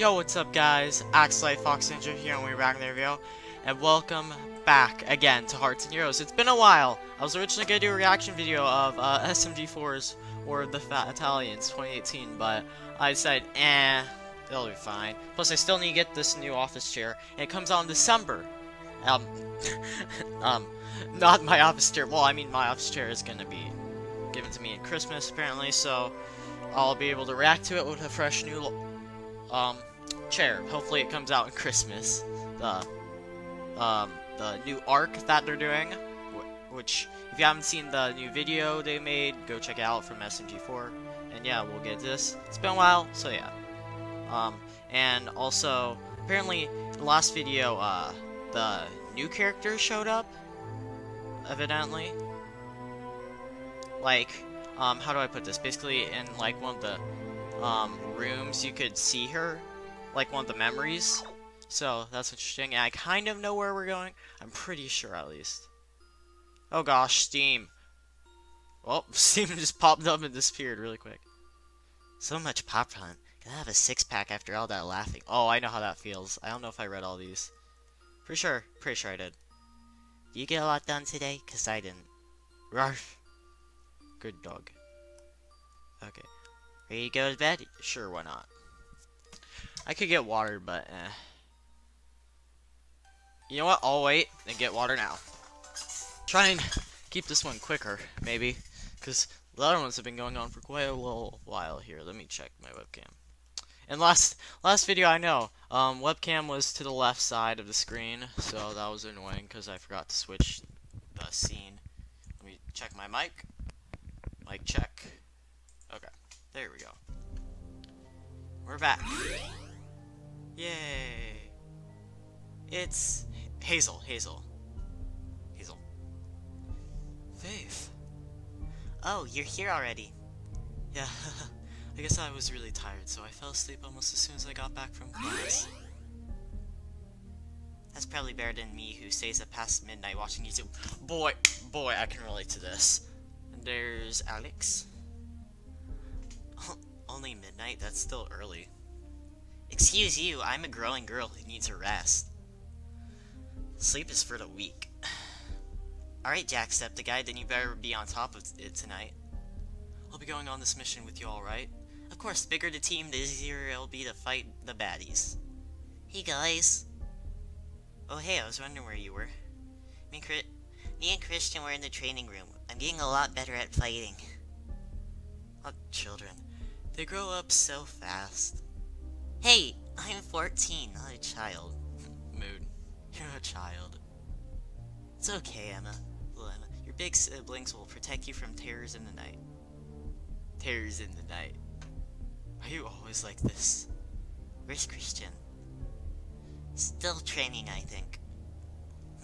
Yo, what's up guys, AxeliteFoxNinja here and we're back in the review, and welcome back again to Hearts and Heroes. It's been a while. I was originally going to do a reaction video of SMG4's War of the Fat Italians 2018, but I decided, it'll be fine. Plus I still need to get this new office chair, and it comes out in December. Not my office chair. Well, I mean my office chair is going to be given to me at Christmas apparently, so I'll be able to react to it with a fresh new chair. Hopefully it comes out in Christmas. The new arc that they're doing, which if you haven't seen the new video they made, go check it out from SMG4. And yeah, we'll get this. It's been a while, so yeah. And also apparently in the last video the new character showed up, evidently. Like, how do I put this? Basically, in like one of the rooms, you could see her, like one of the memories. So that's interesting. And I kind of know where we're going. I'm pretty sure, at least. Oh gosh, Steam. Well, Steam just popped up and disappeared really quick. So much popcorn. Can I have a six-pack after all that laughing? Oh, I know how that feels. I don't know if I read all these. Pretty sure I did. You get a lot done today? 'Cause I didn't. Rarf. Good dog. Okay. Ready to go to bed? Sure, why not? I could get water, but eh. You know what? I'll wait and get water now. Try and keep this one quicker, maybe. 'Cause the other ones have been going on for quite a little while here. Let me check my webcam. And last video, I know, webcam was to the left side of the screen, so that was annoying because I forgot to switch the scene. Let me check my mic. Mic check. Okay, there we go. We're back. Yay! It's Hazel. Faith. Oh, you're here already. Yeah. I guess I was really tired, so I fell asleep almost as soon as I got back from class. That's probably better than me, who stays up past midnight watching YouTube. Boy, I can relate to this. There's Alex. Only midnight? That's still early. Excuse you, I'm a growing girl who needs her rest. Sleep is for the weak. Alright, Jacksepticeye, then you better be on top of it tonight. I'll be going on this mission with you, alright? Of course, the bigger the team, the easier it'll be to fight the baddies. Hey guys! Oh hey, I was wondering where you were. Me and Christian were in the training room. I'm getting a lot better at fighting. Oh, children. They grow up so fast. Hey! I'm 14, not a child. Mood. You're a child. It's okay, Emma. Little Emma. Your big siblings will protect you from terrors in the night. Terrors in the night. Are you always like this? Where's Christian? Still training, I think.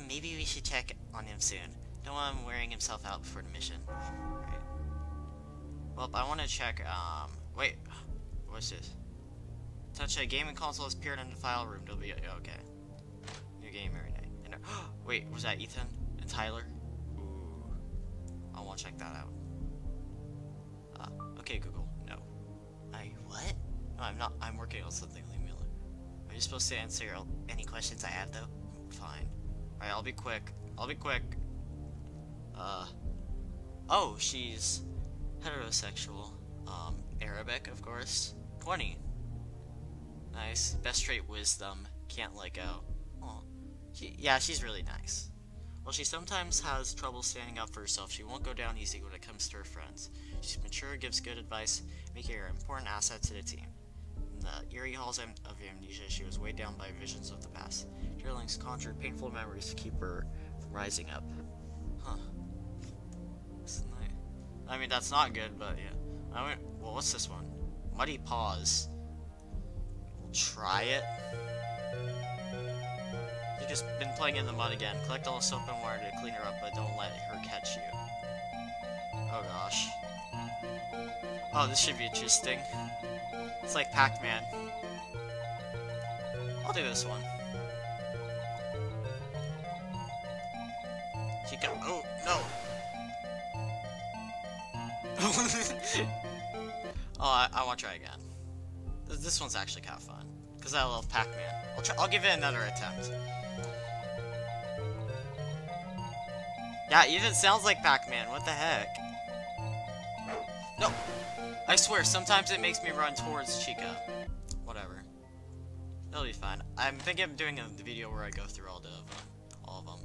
Maybe we should check on him soon. Don't want him wearing himself out before the mission. Right. Well, I want to check, wait. What's this? Touch a gaming console has appeared in the file room. It'll be okay. New game every night. And, wait, was that Ethan and Tyler? Ooh. I want to check that out. Okay, Google. No. What? No, I'm not. I'm working on something. Leave me alone. Are you supposed to answer any questions I have, though? Fine. Alright, I'll be quick. Oh, she's heterosexual. Arabic, of course. 20. Nice. Best trait, wisdom. Can't let go. Oh. Yeah, she's really nice. While she sometimes has trouble standing up for herself, she won't go down easy when it comes to her friends. She's mature, gives good advice, making her an important asset to the team. In the eerie halls of amnesia, she was weighed down by visions of the past. Drillings conjured painful memories to keep her from rising up. Huh. I mean, that's not good, but yeah. Well, what's this one? Muddy Paws. We'll try it. Just been playing in the mud again. Collect all the soap and water to clean her up, but don't let her catch you. Oh gosh. Oh, this should be interesting. It's like Pac-Man. I'll do this one. Chica. Oh, no! Oh, I want to try again. This one's actually kind of fun. because I love Pac-Man. I'll give it another attempt. Yeah, it even sounds like Pac-Man. What the heck? No! I swear, sometimes it makes me run towards Chica. Whatever. That'll be fine. I'm thinking of doing the video where I go through all of them.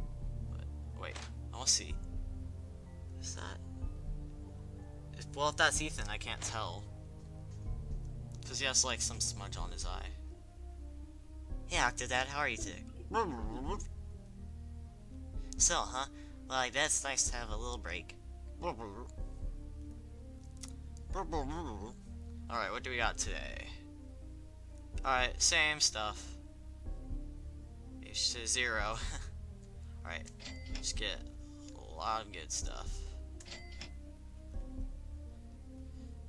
But, wait. I want to see. Is that... Well, if that's Ethan, I can't tell. Because he has, like, some smudge on his eye. Hey, Octodad, how are you today? So, huh? Well, I bet it's nice to have a little break. Alright, what do we got today? Alright, same stuff. H to zero. Alright, just get a lot of good stuff.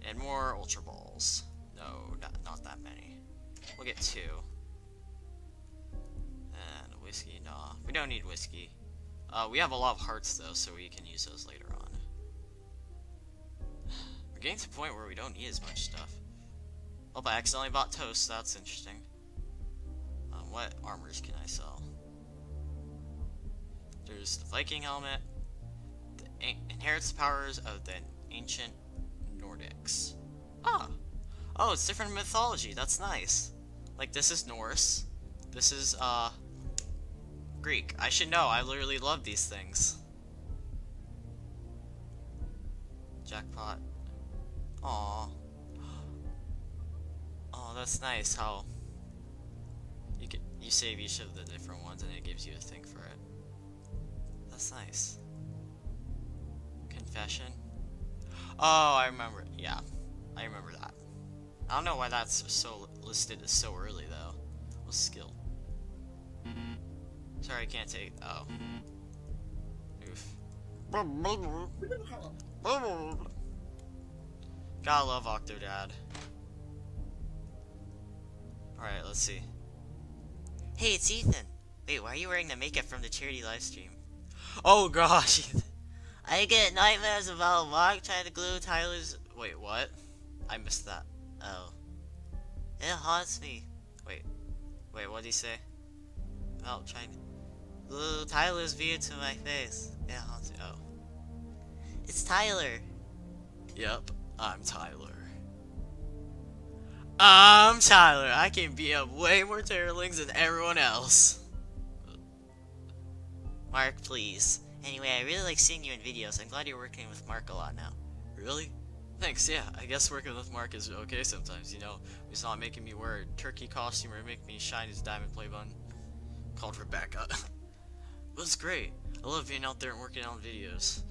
And more Ultra Balls. No, not that many. We'll get two. And whiskey, nah. We don't need whiskey. We have a lot of hearts, though, so we can use those later on. We're getting to the point where we don't need as much stuff. Oh, but I accidentally bought toast. That's interesting. What armors can I sell? There's the Viking helmet. It inherits the powers of the ancient Nordics. Ah! Oh, it's different mythology. That's nice. Like, this is Norse. This is, Greek. I should know. I literally love these things. Jackpot. Aww. Oh, that's nice how you save each of the different ones and it gives you a thing for it. That's nice. Confession. Oh, I remember. Yeah, I remember that. I don't know why that's so listed as so early though. What's skill? Sorry, I can't take. Oh. Oof. Gotta love Octodad. Alright, let's see. Hey, it's Ethan! Wait, why are you wearing the makeup from the charity livestream? Oh gosh, Ethan! I get nightmares about Mark trying to glue Tyler's. Wait, what? I missed that. Oh. It haunts me. Wait, what'd he say? Oh, trying to glue Tyler's view to my face. It haunts me. Oh. It's Tyler! Yep, I'm Tyler. I'm Tyler! I can beat up way more Terrorlings than everyone else! Mark, please. Anyway, I really like seeing you in videos. I'm glad you're working with Mark a lot now. Really? Thanks, yeah. I guess working with Mark is okay sometimes, you know. He's not making me wear a turkey costume or make me shine his diamond play button. Called Rebecca. It was great. I love being out there and working on videos.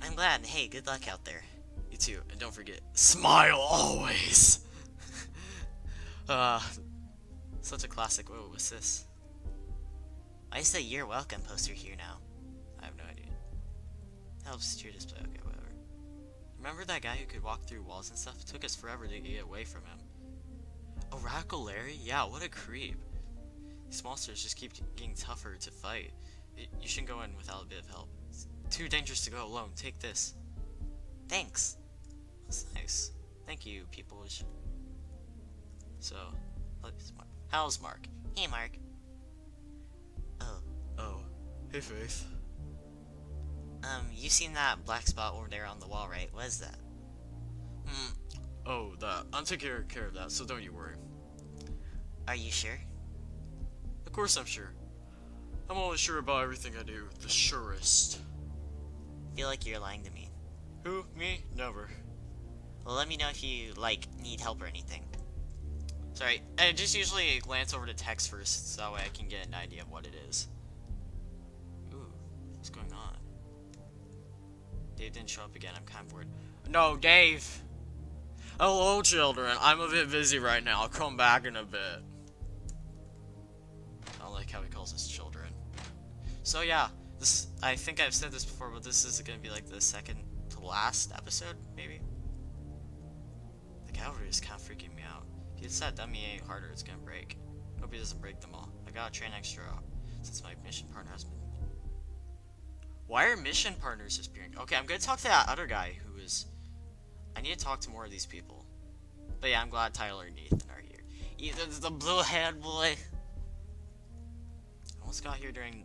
I'm glad, and hey, good luck out there. You too, and don't forget, smile always! Such a classic. Whoa, what's this? I see the "You're Welcome" poster here now. I have no idea. Helps to your display. Okay, whatever. Remember that guy who could walk through walls and stuff? It took us forever to get away from him. Oh, Radical Larry? Yeah, what a creep. These monsters just keep getting tougher to fight. You shouldn't go in without a bit of help. It's too dangerous to go alone. Take this. Thanks. That's nice. Thank you, people. So, how's Mark? Hey, Mark. Oh, hey Faith. You seen that black spot over there on the wall, right? What is that? Oh, that. I'm taking care of that, so don't you worry. Are you sure? Of course I'm sure. I'm always sure about everything I do. The surest. I feel like you're lying to me. Who? Me? Never. Well, let me know if you, like, need help or anything. Sorry, I just usually glance over the text first, so that way I can get an idea of what it is. Ooh, what's going on? Dave didn't show up again, I'm kind of bored. No, Dave! Hello, children, I'm a bit busy right now, I'll come back in a bit. I don't like how he calls us children. So yeah, this, I think I've said this before, but this is going to be like the second to last episode, maybe? The cavalry is kind of freaking me out. It's that dummy any harder, it's gonna break. Hope he doesn't break them all. I gotta train extra since my mission partner has been. Why are mission partners disappearing? Okay, I'm gonna talk to that other guy who is. I need to talk to more of these people. But yeah, I'm glad Tyler and Ethan are here. Ethan's the blue-haired boy. I almost got here during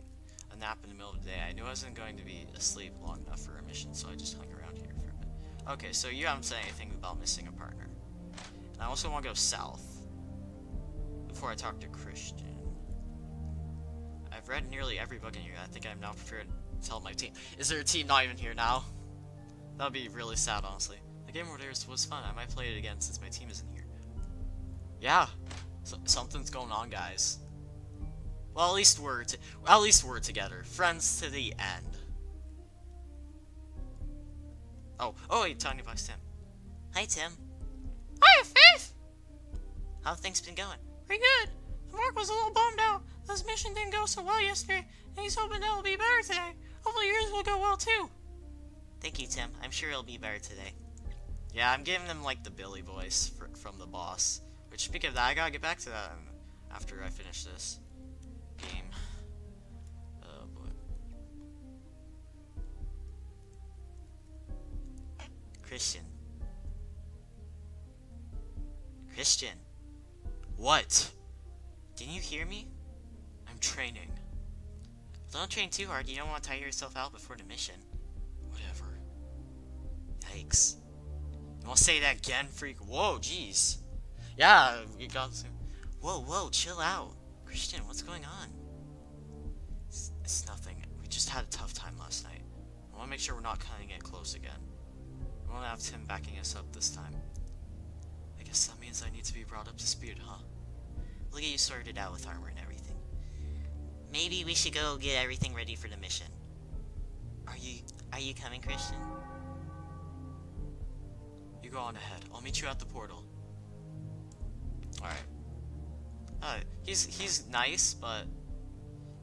a nap in the middle of the day. I knew I wasn't going to be asleep long enough for a mission, so I just hung around here for a bit. Okay, so you haven't said anything about missing a partner. And I also want to go south before I talk to Christian. I've read nearly every book in here. I think I'm now prepared to tell my team. Is there a team not even here now? That would be really sad, honestly. The game over there was fun. I might play it again since my team isn't here. Yeah, something's going on, guys. Well, at least we're together, friends to the end. Oh, wait, Tiny Box Tim. Hi, Tim. Hi, Faith. How things been going? Pretty good. Mark was a little bummed out. This mission didn't go so well yesterday, and he's hoping it'll be better today. Hopefully yours will go well too. Thank you, Tim. I'm sure it'll be better today. Yeah, I'm giving them like the Billy voice from the boss. Which, speaking of that, I gotta get back to that after I finish this game. Oh boy. Christian. What? Didn't you hear me? I'm training. Don't train too hard. You don't want to tire yourself out before the mission. Whatever. Yikes. You want to say that again, freak? Whoa, jeez. Yeah, you got some. Whoa, chill out. Christian, what's going on? It's nothing. We just had a tough time last night. I want to make sure we're not cutting it close again. We want to have Tim backing us up this time. I guess that means I need to be brought up to speed, huh? We'll get you sorted out with armor and everything. Maybe we should go get everything ready for the mission. Are you coming, Christian? You go on ahead. I'll meet you at the portal. Alright. He's nice, but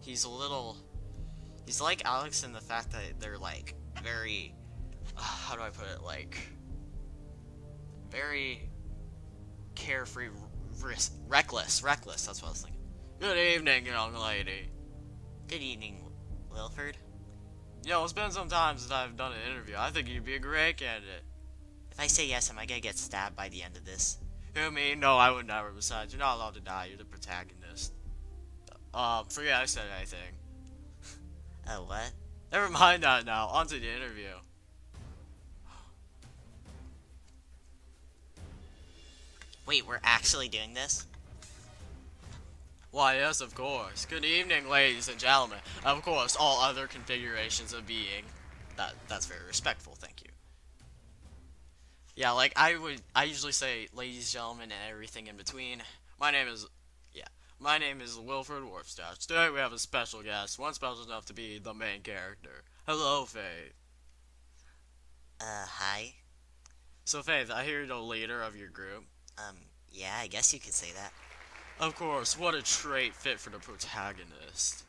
he's like Alex in the fact that they're like very how do I put it, like very carefree, reckless, that's what I was thinking. Good evening, young lady. Good evening, Wilford. Yo, it's been some time since I've done an interview. I think you'd be a great candidate. If I say yes, am I gonna get stabbed by the end of this? You mean? No, I would never. Besides, you're not allowed to die. You're the protagonist. Forget I said anything. Oh, what? Never mind that now. On to the interview. Wait, we're actually doing this? Why, yes, of course. Good evening, ladies and gentlemen. Of course, all other configurations of being. That's very respectful, thank you. Yeah, like, I usually say ladies, gentlemen, and everything in between. My name is Wilford Warfstache. Today we have a special guest, one special enough to be the main character. Hello, Faith. Hi. So, Faith, I hear you're the leader of your group. Yeah, I guess you could say that. Of course, what a trait fit for the protagonist.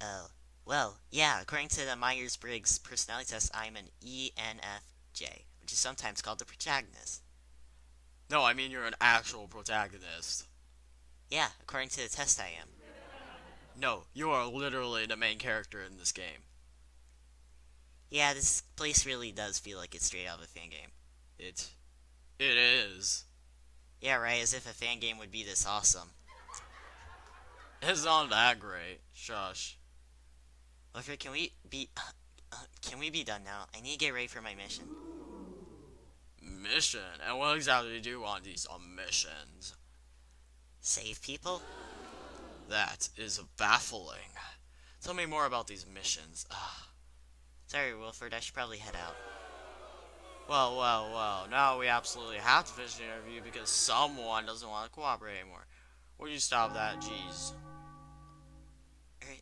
Oh, well, yeah, according to the Myers-Briggs personality test, I'm an ENFJ, which is sometimes called the protagonist. No, I mean you're an actual protagonist. Yeah, according to the test I am. No, you are literally the main character in this game. Yeah, this place really does feel like it's straight out of a fan game. It is. Yeah, right, as if a fan game would be this awesome. It's not that great. Shush. Wilford, can we be done now? I need to get ready for my mission. Mission? And what exactly do you do on these missions? Save people? That is baffling. Tell me more about these missions. Ugh. Sorry, Wilford, I should probably head out. Well, now we absolutely have to finish the interview because someone doesn't want to cooperate anymore. Will you stop that? Jeez.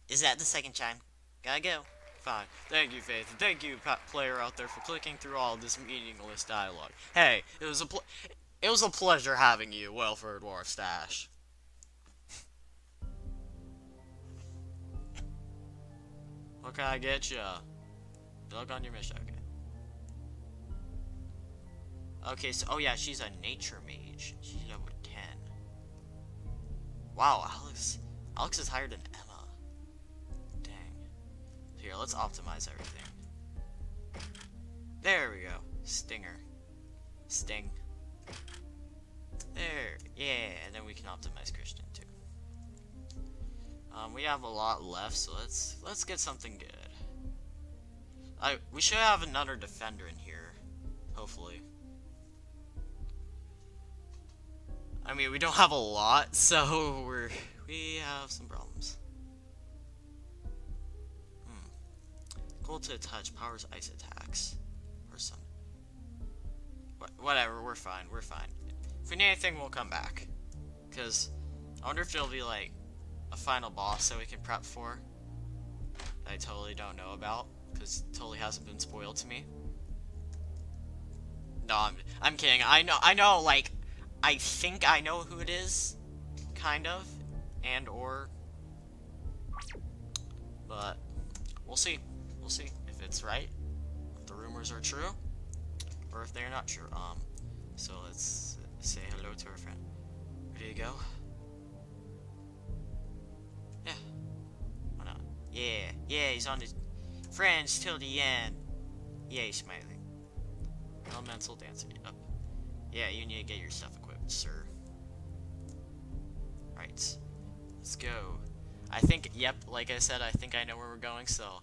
Is that the second chime? Gotta go. Fine. Thank you, Faith. And thank you, player out there, for clicking through all of this meaningless dialogue. Hey, it was a pleasure having you, Wilford Warfstache. What can I get you? Log on your mission. Okay. Okay, so, oh yeah, she's a nature mage. She's level 10. Wow, Alex is higher than Emma. Dang. Here, let's optimize everything. There we go. Sting. can optimize Christian too. We have a lot left, so let's get something good. We should have another defender in here, hopefully. I mean, we don't have a lot, so we have some problems. Cold to the touch, powers ice attacks, or something. Whatever, we're fine. We're fine. If we need anything, we'll come back. Cause I wonder if there'll be like a final boss that we can prep for that I totally don't know about, cause it totally hasn't been spoiled to me. No, I'm kidding. I know. Like, I think I know who it is, kind of, and or. But we'll see. We'll see if it's right. If the rumors are true. Or if they're not sure. So let's say hello to our friend. Ready to go? Yeah. Why not? Yeah, he's on his friends till the end. Yeah, he's smiling. Elemental dancer up. Yeah, you need to get your stuff equipped, sir. Right. Let's go. I think, yep, like I said, I think I know where we're going, so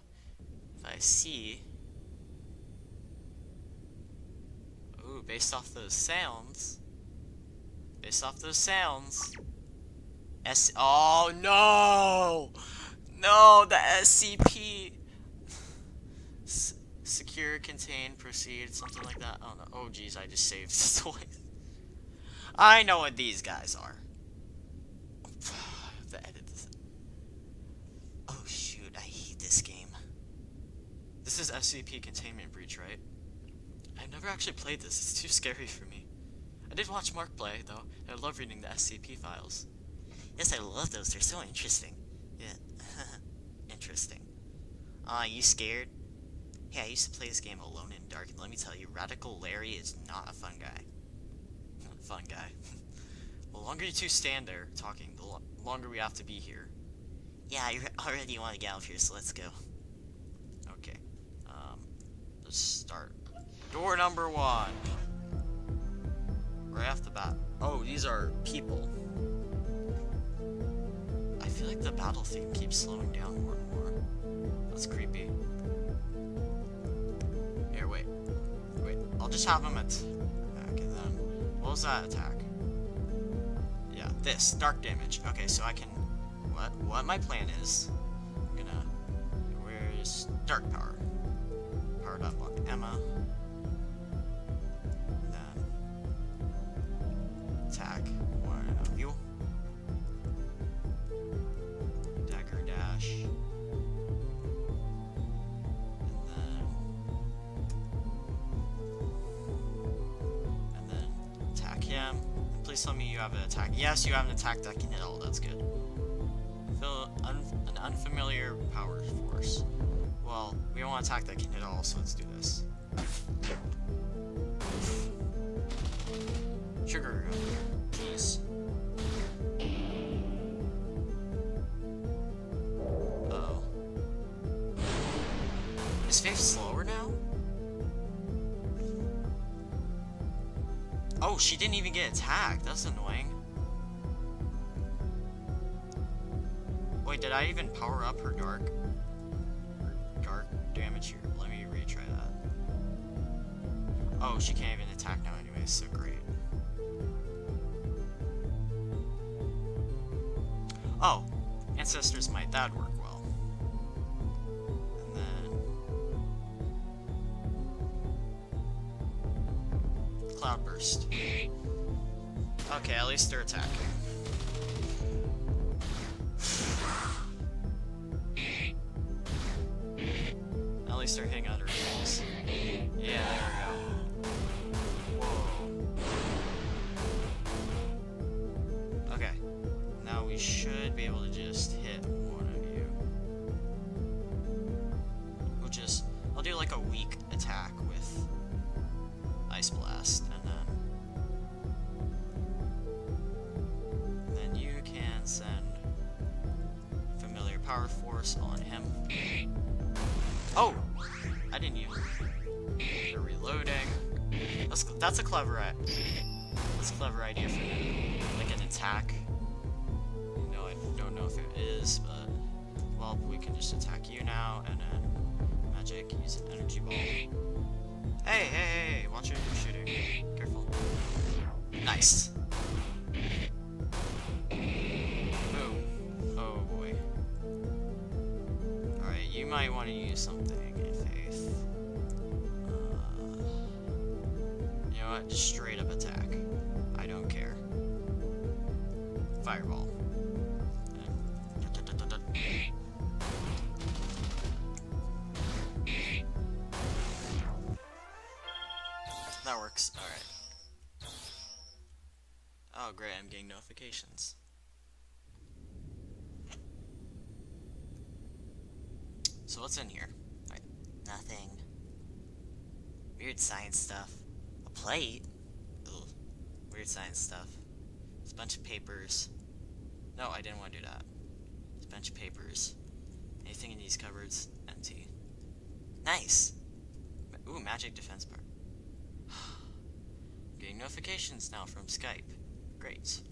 if I see. Ooh, based off those sounds, oh no! No, the SCP, secure, contain, proceed, something like that, oh no, oh geez, I just saved this one. I know what these guys are. I have to edit this. Oh shoot, I hate this game. This is SCP Containment Breach, right? I've never actually played this, it's too scary for me. I did watch Mark play, though, and I love reading the SCP files. Yes, I love those, they're so interesting. Yeah, interesting. Aw, you scared? Hey, I used to play this game Alone in Dark, and let me tell you, Radical Larry is not a fun guy. Fun guy. The longer you two stand there talking, the longer we have to be here. Yeah, I already want to get out of here, so let's go. Okay, let's start. Door number one. Right off the bat. Oh, these are people. I feel like the battle theme keeps slowing down more and more. That's creepy. Here, wait. I'll just have them attack and then. What was that attack? Yeah, this dark damage. Okay, so I can. What my plan is? I'm gonna. Where's dark power? Powered up on Emma. Attack one of you. Dagger dash. And then attack him. And please tell me you have an attack. Yes, you have an attack that can hit all. That's good. Fill an unfamiliar power force. Well, we don't want an attack that can hit all, so let's do this. Sugar, jeez. Uh-oh. Is Faith slower now? Oh, she didn't even get attacked. That's annoying. Wait, did I even power up her dark damage here? Let me retry that. Oh, she can't even attack now anyway, so great. Oh, Ancestor's Might, that'd work well. And then Cloudburst. Okay, at least they're attacking. At least they're hitting other walls. Yeah, there we go. Should be able to just hit one of you. I'll do like a weak attack with Ice Blast, and then you can send familiar power force on him. Oh, I didn't even. They're reloading. That's a clever idea for them. Like an attack. if it is, but well, we can just attack you now, and then magic, use an energy ball. Hey, hey, hey, watch your shooter. Careful. Nice. Boom. Oh boy. Alright, you might want to use something, I think. You know what? Just straight up attack. I don't care. Fireball. That works. Alright. Oh great, I'm getting notifications. So what's in here? Right. Nothing. Weird science stuff. A plate? Ugh. Weird science stuff. It's a bunch of papers. No, I didn't want to do that. It's a bunch of papers. Anything in these cupboards? Empty. Nice! Ooh, magic defense part. Getting notifications now from Skype. Great.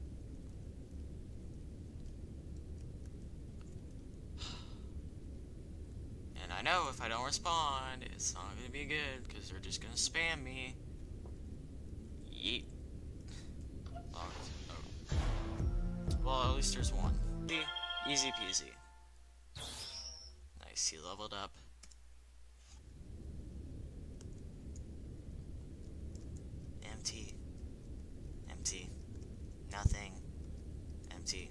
And I know if I don't respond, it's not gonna be good, because they're just gonna spam me. Yeet. Oh, oh. Well, at least there's one. Easy peasy. Nice, he leveled up. Empty. Empty. Nothing. Empty.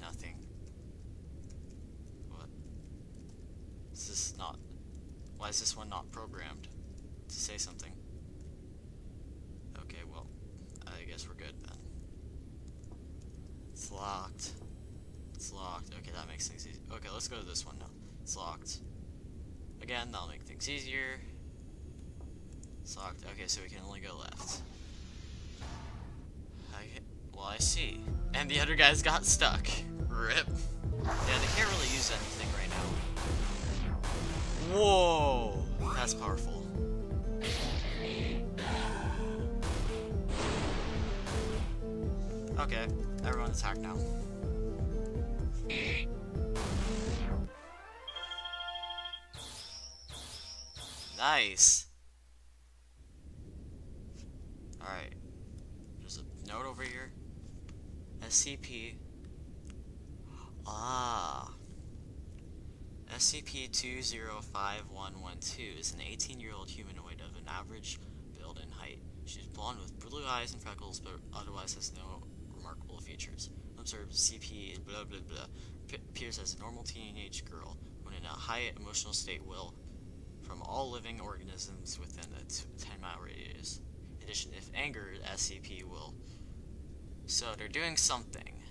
Nothing. What? Is this not... Why is this one not programmed to say something? Okay, well, I guess we're good then. It's locked. It's locked. Okay, that makes things easy. Okay, let's go to this one now. It's locked. Again, that'll make things easier. It's locked. Okay, so we can only go left. Well, I see. And the other guys got stuck. RIP. Yeah, they can't really use anything right now. Whoa! That's powerful. Okay, everyone attack now. Nice! Alright, there's a note over here. SCP. Ah! SCP-205112 is an 18-year-old humanoid of an average build and height. She's blonde with blue eyes and freckles, but otherwise has no remarkable features. Observed CP blah blah blah. Appears as a normal teenage girl when in a high emotional state will from all living organisms within a 10-mile radius. In addition, if angered, SCP will. So they're doing something,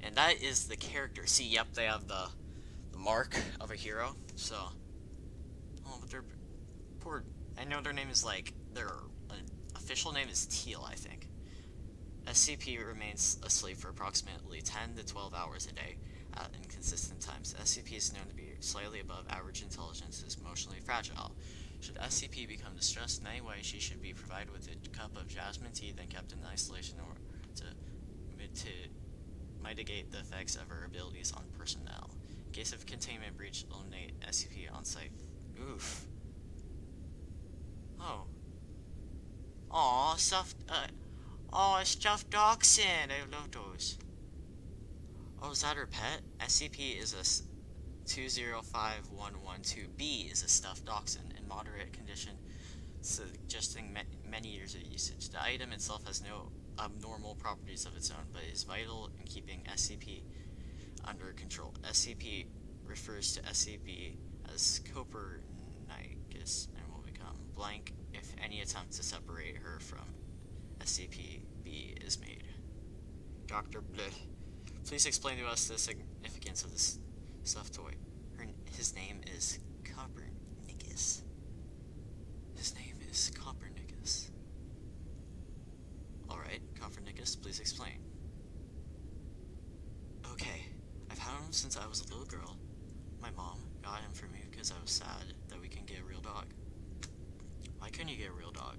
and that is the character. See, yep, they have the mark of a hero. So, oh, but they're poor. I know their name is like their official name is Teal, I think. SCP remains asleep for approximately 10 to 12 hours a day at inconsistent times. SCP is known to be slightly above average intelligence and is emotionally fragile. Should SCP become distressed in any way, she should be provided with a cup of jasmine tea, then kept in isolation or to mitigate the effects of her abilities on personnel. In case of containment breach, eliminate SCP on site. Oof. Oh. Aww, stuffed. Oh, a stuffed dachshund! I love those. Oh, is that her pet? SCP is a 205112B is a stuffed dachshund in moderate condition, suggesting many years of usage. The item itself has no abnormal properties of its own, but is vital in keeping SCP under control. SCP refers to SCP as Copernicus and will become blank if any attempt to separate her from SCP-B is made. Dr. Bleh, please explain to us the significance of this stuffed toy. His name is Copernicus. His name is Copernicus. Alright, Copernicus, please explain. Okay, I've had him since I was a little girl. My mom got him for me because I was sad that we couldn't get a real dog. Why couldn't you get a real dog?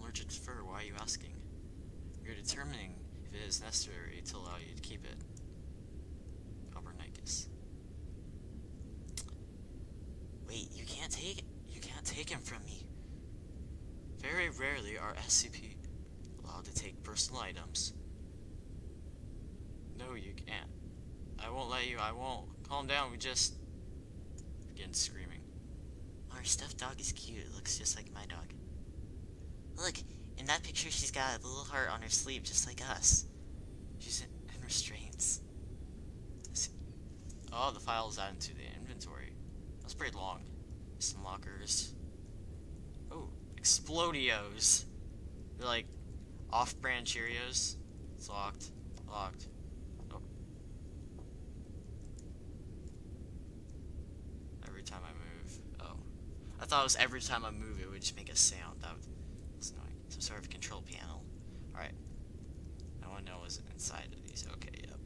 Allergic to fur, why are you asking? You're determining if it is necessary to allow you to keep it. is. Wait, you can't take him from me. Very rarely are SCP allowed to take personal items. No, you can't. I won't let you. I won't. Calm down. We just begin screaming. Our stuffed dog is cute. It looks just like my dog. Look, in that picture, she's got a little heart on her sleeve, just like us. She's in restraints. Oh, the file is added to the inventory. That's pretty long. Some lockers. Oh, Explodios. They're like off-brand Cheerios. It's locked. Locked. Oh. Every time I move. Oh. I thought it was every time I move it would just make a sound. That was annoying. Some sort of control panel. Alright. I want to know what's inside of these. Okay, yep.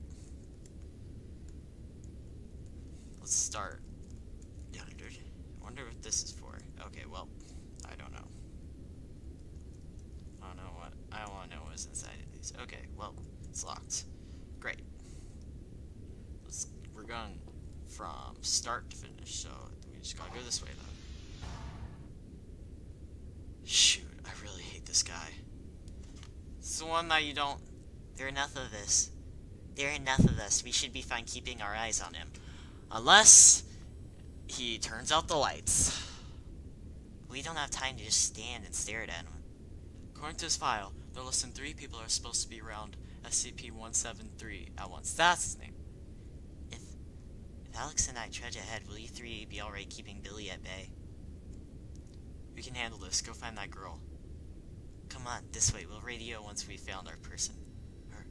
Let's start. I wonder what this is for. Okay, well, I don't know. I don't know what. I want to know what's inside of these. Okay, well. It's locked. Great. We're going from start to finish, so we just gotta go this way, though. Shoot, I really hate this guy. It's the one that you don't... There are enough of us. There are enough of us. We should be fine keeping our eyes on him. Unless he turns out the lights. We don't have time to just stand and stare at him. According to this file, no less than 3 people are supposed to be around SCP-173 at once. That's his name. If Alex and I trudge ahead, will you 3 be alright keeping Billy at bay? We can handle this. Go find that girl. Come on, this way. We'll radio once we've found our person. Her.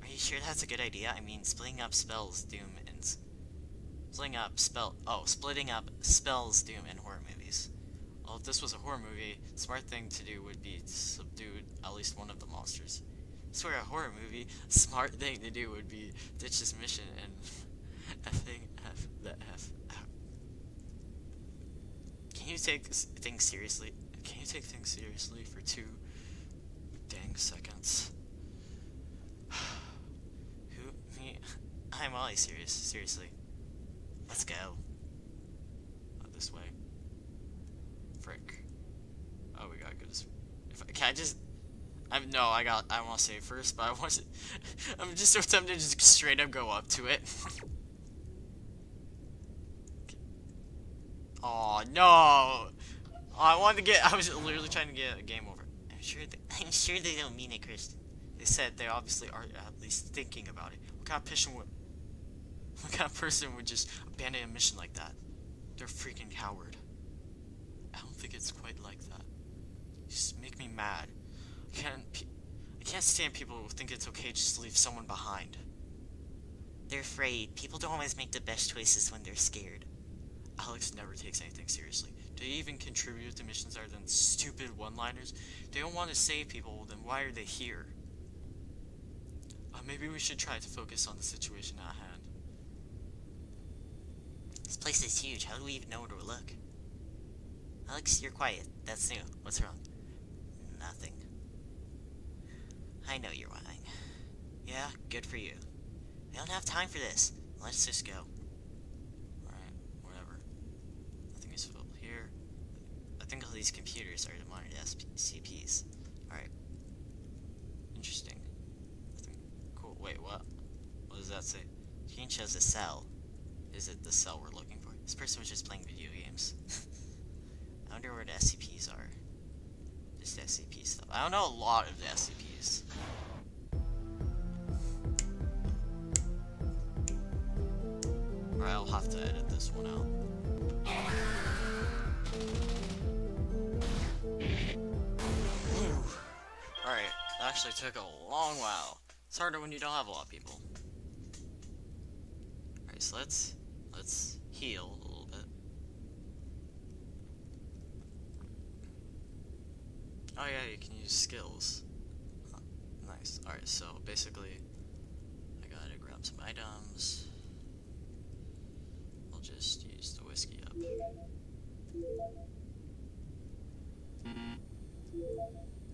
Are you sure that's a good idea? I mean, splitting up spells, doom, and... splitting up spells, doom, and horror movies. Well, if this was a horror movie, the smart thing to do would be to subdue at least one of the monsters. I swear, a horror movie, smart thing to do would be ditch this mission and F out. Can you take things seriously for 2 dang seconds? Who? Me? I'm always serious. Seriously. Let's go. Not this way. Frick. Oh, we gotta go this way. Can I just... I want to say it first, but I want to... I'm just so tempted to just straight up go up to it. Oh no! Oh, I was literally trying to get a game over. I'm sure they don't mean it, Kristen. They said they obviously are at least thinking about it. What kind of person would just abandon a mission like that? They're a freaking coward. I don't think it's quite like that. You just make me mad. I can't stand people who think it's okay just to leave someone behind. They're afraid. People don't always make the best choices when they're scared. Alex never takes anything seriously. Do they even contribute to missions other than stupid one-liners? They don't want to save people, then why are they here? Maybe we should try to focus on the situation at hand. This place is huge. How do we even know where to look? Alex, you're quiet. That's new. What's wrong? Nothing. I know you're lying. Yeah, good for you. We don't have time for this. Let's just go. Alright, whatever. Nothing is filled here. I think all these computers are to monitor SCPs. Alright. Interesting. Nothing. Cool. Wait, what? What does that say? Gene chose a cell. Is it the cell we're looking for? This person was just playing video games. I wonder where the SCPs are. Just SCP stuff. I don't know a lot of the SCPs. Alright, I'll have to edit this one out. Alright, that actually took a long while. It's harder when you don't have a lot of people. Alright, so let's heal a little bit. Oh yeah, you can use skills. Huh, nice. Alright, so basically, I gotta grab some items. I'll just use the whiskey up.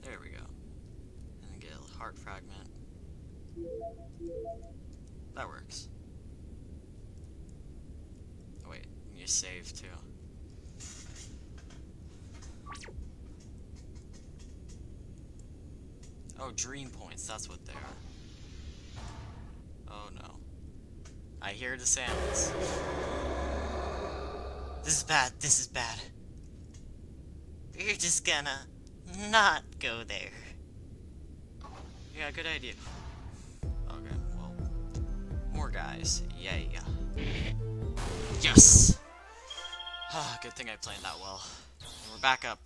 There we go. And then get a heart fragment. That works. save too. Oh, dream points, that's what they are. Oh no. I hear the sounds. This is bad, this is bad. We're just gonna not go there. Yeah, good idea. Okay, well. More guys. Yay. Yes! Good thing I planned that well. And we're back up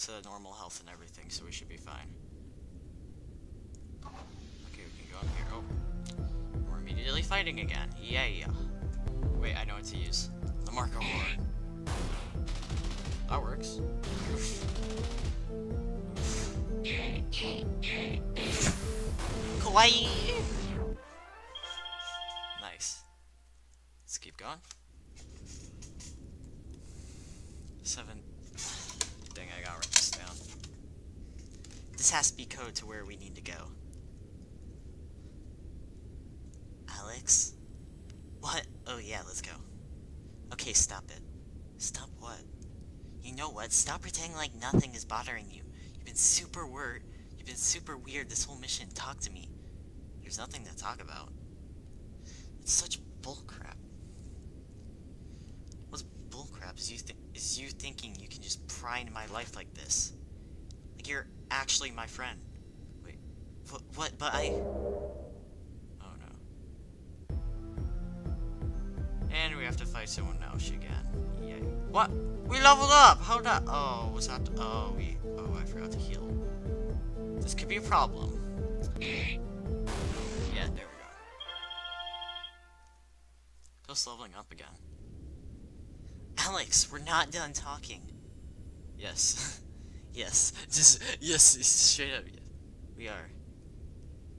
to normal health and everything, so we should be fine. Okay, we can go up here. Oh. We're immediately fighting again. Yay. Wait, I know what to use. The Marco War. That works. Kawaii! Nice. Let's keep going. 7. Dang, I gotta write this down. This has to be code to where we need to go. Alex? What? Oh yeah, let's go. Okay, stop it. Stop what? You know what? Stop pretending like nothing is bothering you. You've been super weird this whole mission. Talk to me. There's nothing to talk about. It's such bullcrap. What's bullcrap is you thinking you can just pry into my life like this. Like you're actually my friend. Wait, what, but I... Oh no. And we have to fight someone else again. Yay. What? We leveled up! Hold up! Oh, was that... Oh, we... Oh, I forgot to heal. This could be a problem. Yeah, there we go. Just leveling up again. Alex, we're not done talking. Yes. Yes. Just... Yes, straight up. We are.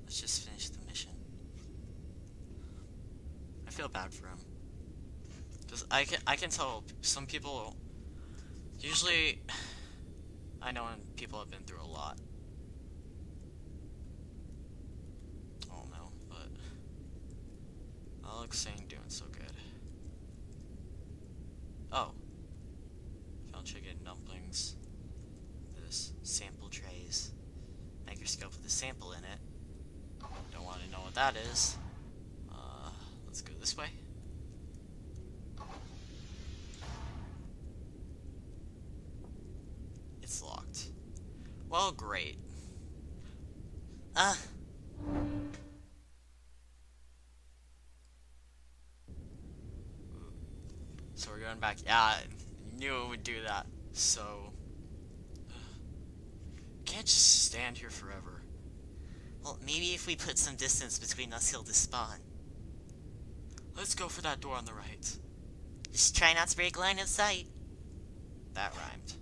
Let's just finish the mission. I feel bad for him. Because I can tell some people... Usually, I know when people have been through a lot. Oh no, but Alex ain't doing so good. Oh, found chicken dumplings. This sample trays. Microscope with a sample in it. Don't want to know what that is. Let's go this way. It's locked. Well, great. So we're going back. Yeah, I knew it would do that. So... Can't just stand here forever. Well, maybe if we put some distance between us, he'll despawn. Let's go for that door on the right. Just try not to break line of sight. That rhymed.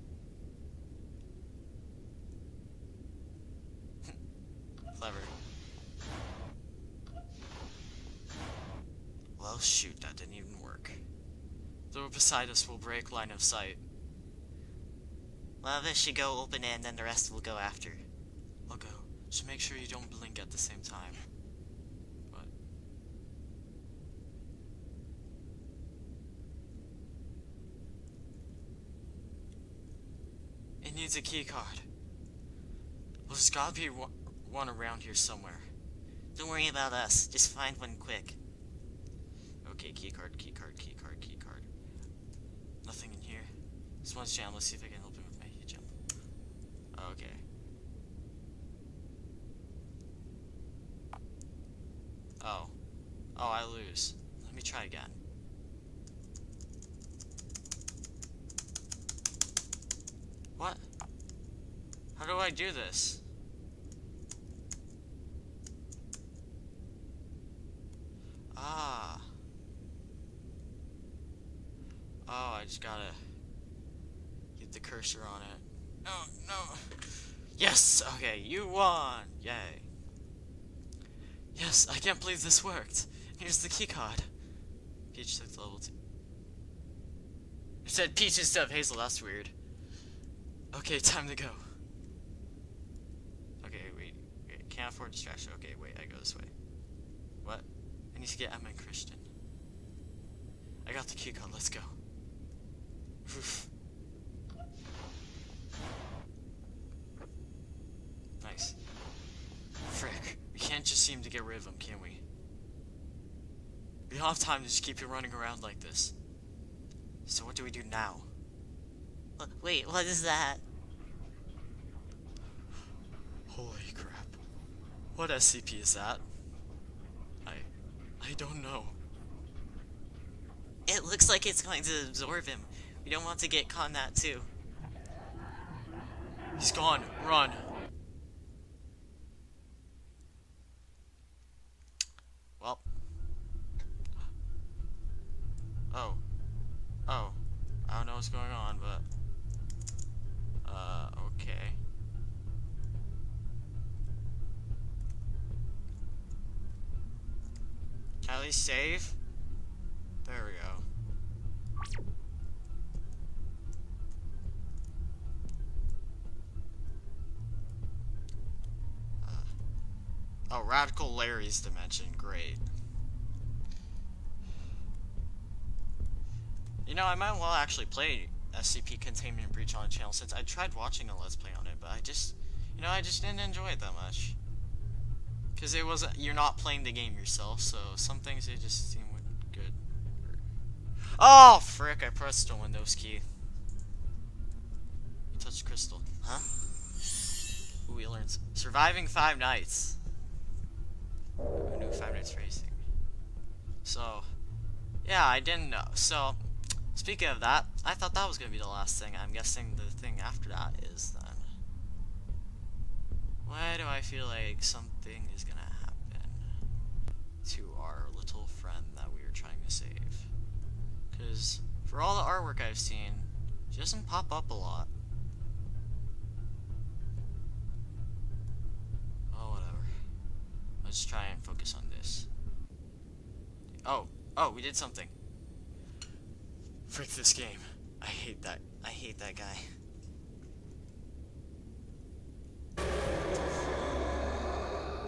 Well, shoot, that didn't even work. The door beside us will break line of sight. Well, this should go open and then the rest will go after. I'll go. Just make sure you don't blink at the same time. What? It needs a key card. Well, there's gotta be one around here somewhere. Don't worry about us. Just find one quick. Okay, keycard. Nothing in here. This one's jammed. Let's see if I can help him with my jump. Okay. Oh. Oh, I lose. Let me try again. What? How do I do this? Ah. Oh, I just gotta get the cursor on it. No, no. Yes! Okay, you won! Yay. Yes, I can't believe this worked. Here's the keycard. Peach took level 2. It said Peach instead of Hazel, that's weird. Okay, time to go. Okay, wait. Can't afford distraction. Okay, wait, I go this way. What? I need to get Emma and Christian. I got the key card, let's go. Nice. Frick. We can't just seem to get rid of him, can we? We don't have time to just keep you running around like this. So what do we do now? Wait, what is that? Holy crap. What SCP is that? I don't know. It looks like it's going to absorb him. We don't want to get caught in that too. He's gone. Run. Well. Oh. Oh. I don't know what's going on, but... okay. Can I at least save? There we go. Oh, Radical Larry's dimension. Great. You know, I might well actually play SCP Containment and Breach on the channel since I tried watching a Let's Play on it, but I just, you know, I just didn't enjoy it that much. Because it wasn't, you're not playing the game yourself, so some things they just seem good. Oh, frick, I pressed the Windows key. You touched crystal. Huh? Ooh, he learns. Surviving 5 nights. Who knew 5 nights racing? So, yeah, I didn't know. So, speaking of that, I thought that was going to be the last thing. I'm guessing the thing after that is then. Why do I feel like something is gonna happen to our little friend that we were trying to save? Because for all the artwork I've seen, she doesn't pop up a lot. Oh, whatever. Let's try and focus on this. Oh, we did something. Frick this game. I hate that guy.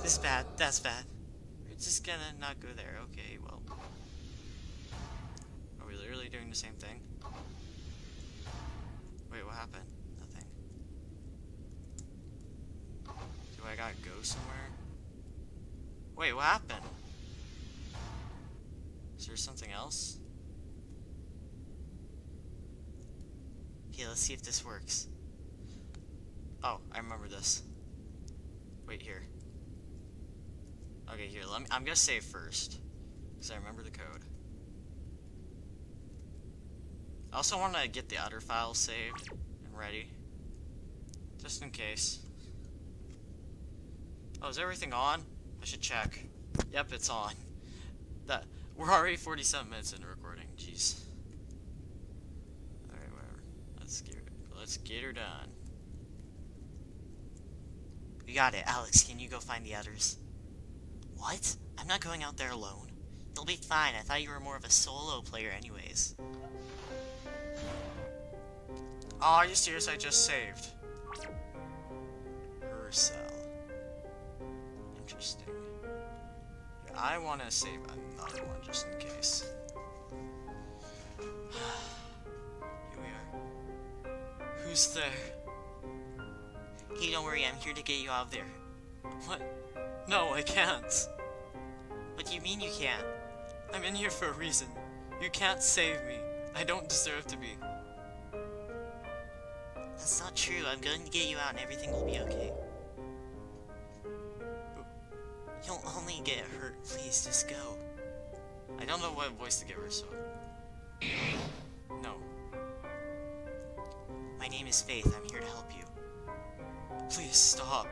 This is bad. That's bad. We're just gonna not go there. Okay, well. Are we literally doing the same thing? Wait, what happened? Nothing. Do I gotta go somewhere? Wait, what happened? Is there something else? Okay, let's see if this works. Oh, I remember this. Wait here. Okay, here, I'm gonna save first, because I remember the code. I also want to get the other files saved and ready, just in case. Oh, is everything on? I should check. Yep, it's on. That we're already 47 minutes into recording, jeez. Alright, whatever. Let's get her done. We got it, Alex, can you go find the others? What? I'm not going out there alone. They'll be fine. I thought you were more of a solo player anyways. Oh, are you serious? I just saved. Her cell. Interesting. I want to save another one just in case. Here we are. Who's there? Hey, don't worry. I'm here to get you out of there. What? No, I can't. What do you mean you can't? I'm in here for a reason. You can't save me. I don't deserve to be. That's not true. I'm going to get you out and everything will be okay. You'll only get hurt. Please, just go. I don't know what voice to give her, so... No. My name is Faith. I'm here to help you. Please, stop.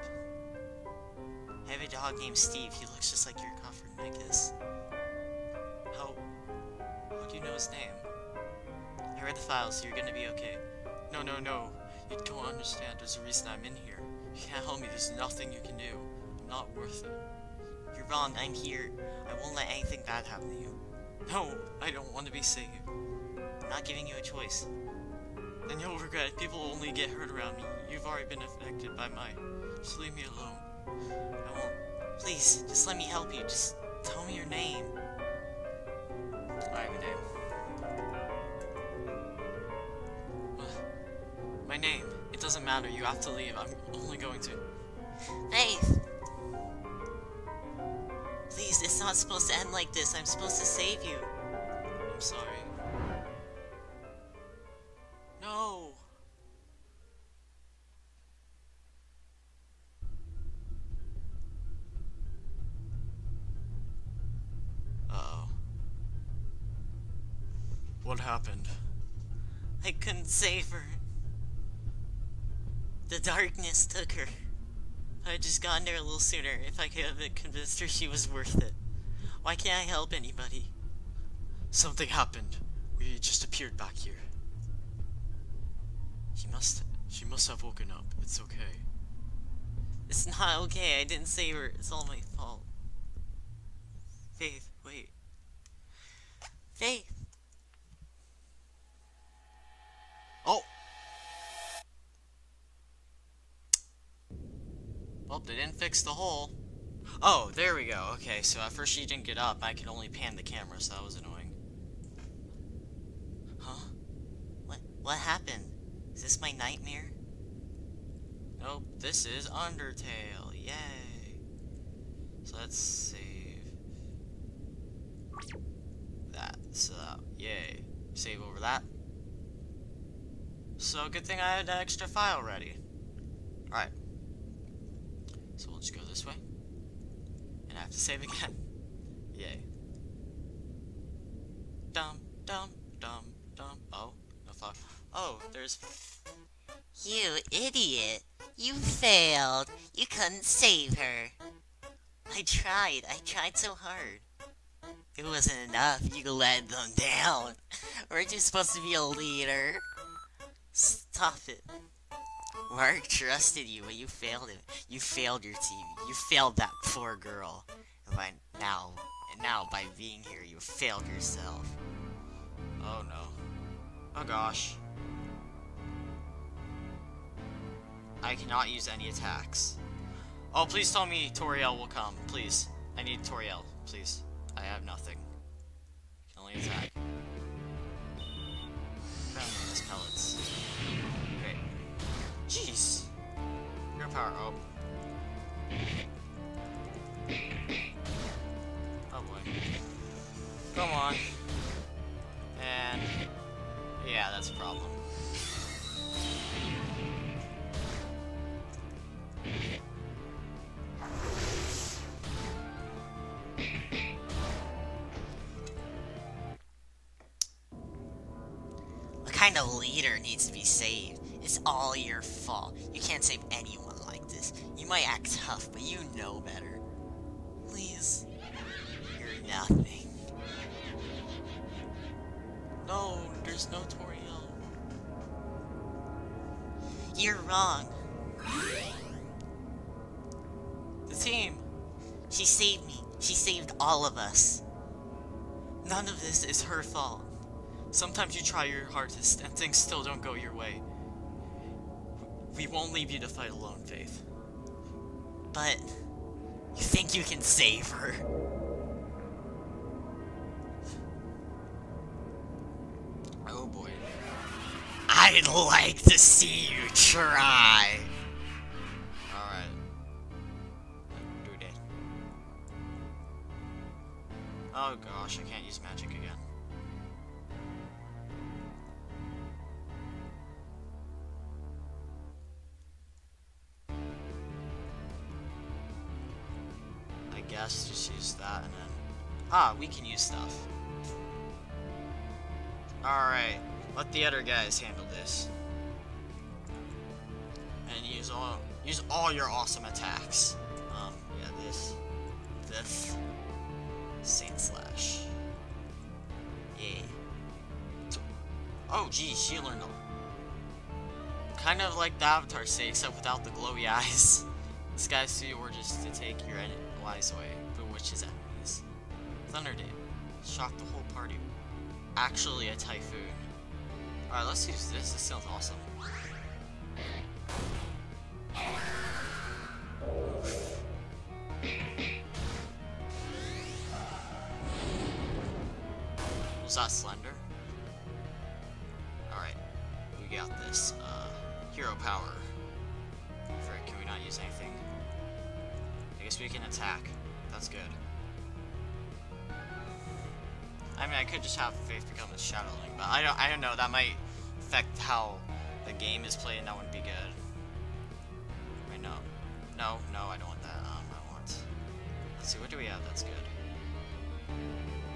I have a dog named Steve. He looks just like your comfort, Magnus. How do you know his name? I read the files. You're gonna be okay. No, no, no. You don't understand. There's a reason I'm in here. You can't help me. There's nothing you can do. I'm not worth it. You're wrong. I'm here. I won't let anything bad happen to you. No, I don't want to be saved. I'm not giving you a choice. Then you'll regret it. People only get hurt around me. You've already been affected by mine. Just leave me alone. I won't. Please, just let me help you. Just tell me your name. I have a name. My name. It doesn't matter. You have to leave. I'm only going to... Faith! Please, it's not supposed to end like this. I'm supposed to save you. I'm sorry. No! Uh-oh. What happened? I couldn't save her. The darkness took her. I had just gotten there a little sooner if I could have convinced her she was worth it. Why can't I help anybody? Something happened. We just appeared back here. She must have woken up. It's okay. It's not okay. I didn't save her. It's all my fault. Faith, wait. Faith! Oh! Well, they didn't fix the hole. Oh, there we go. Okay, so at first she didn't get up. I could only pan the camera, so that was annoying. Huh? What happened? Is this my nightmare? Nope, this is Undertale. Yay. So let's save that. So, yay. Save over that. So, good thing I had an extra file ready. Alright. So we'll just go this way. And I have to save again. Yay. Dum, dum, dum, dum. Oh, no fuck. Oh, there's... You idiot! You failed! You couldn't save her! I tried so hard. It wasn't enough, you let them down! Weren't you supposed to be a leader? Stop it. Mark trusted you, but you failed him. You failed your team. You failed that poor girl. And by now, by being here, you failed yourself. Oh no. Oh gosh. I cannot use any attacks. Oh, please tell me Toriel will come. Please. I need Toriel. Please. I have nothing. I can only attack. Apparently, just pellets. Jeez. Your power up. Oh boy. Come on. And yeah, that's a problem. What kind of leader needs to be saved? It's all your fault. You can't save anyone like this. You might act tough, but you know better. Please. You're nothing. No, there's no Toriel. You're wrong. The team. She saved me. She saved all of us. None of this is her fault. Sometimes you try your hardest and things still don't go your way. We won't leave you to fight alone, Faith. But... you think you can save her? Oh boy. I'd like to see you try! Alright. Do it. Oh gosh, I can't use magic again. Yes, just use that and then... Ah, we can use stuff. Alright, let the other guys handle this. And use all your awesome attacks. Yeah, this, Saint Slash. Yeah. Oh geez, she learned them. Kind of like the Avatar state, except without the glowy eyes. This guy's two urges to take your enemy. Flies away, bewitch his enemies. Thunder Day. Shocked the whole party. Actually a typhoon. Alright, let's use this. This sounds awesome. Was that slender? Alright. We got this. Hero power. Frick, can we not use anything? I guess we can attack. That's good. I mean, I could just have Faith become a Shadowling, but I don't know. That might affect how the game is played, and that wouldn't be good. Wait, no. No, I don't want that. I want... Let's see, what do we have that's good?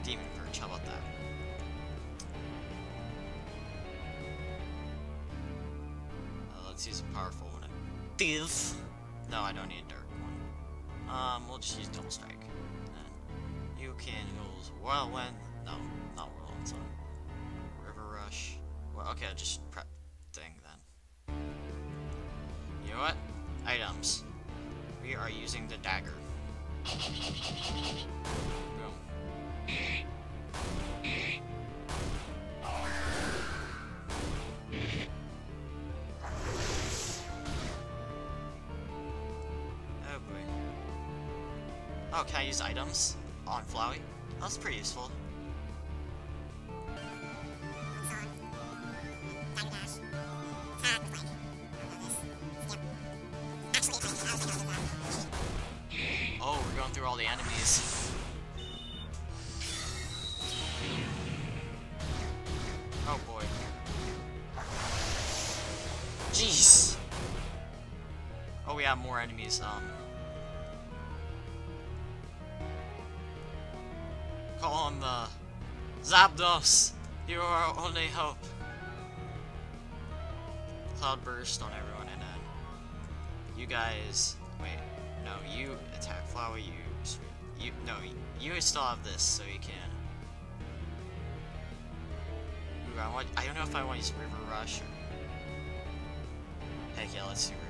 Demon Perch, how about that? Let's use a powerful one. Thief! No, I don't need a dark one. We'll just use Double Strike. And you can use Whirlwind. No, not Whirlwind, sorry. River Rush. Well, okay, I'll just prep thing then. You know what? Items. We are using the dagger. Boom. Oh boy. Oh, can I use items on Flowey? That's pretty useful. Call him the Zapdos. You are our only hope. Cloudburst on everyone, and then you guys. Wait, no, you attack Flower. You still have this, so you can. Ooh, I don't know if I want to use River Rush. Or... Heck yeah, let's do River.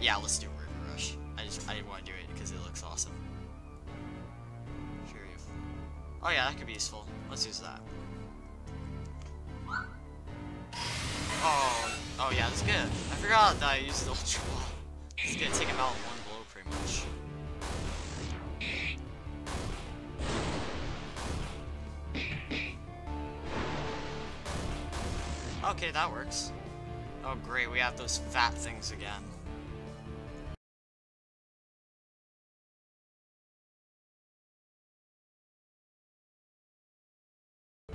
Yeah, let's do River Rush. I didn't want to do it because it looks awesome. Fury of... Oh yeah, that could be useful. Let's use that. Oh yeah, that's good. I forgot that I used the Ultra Ball. It's gonna take him out in one blow, pretty much. Okay, that works. Oh great, we have those fat things again.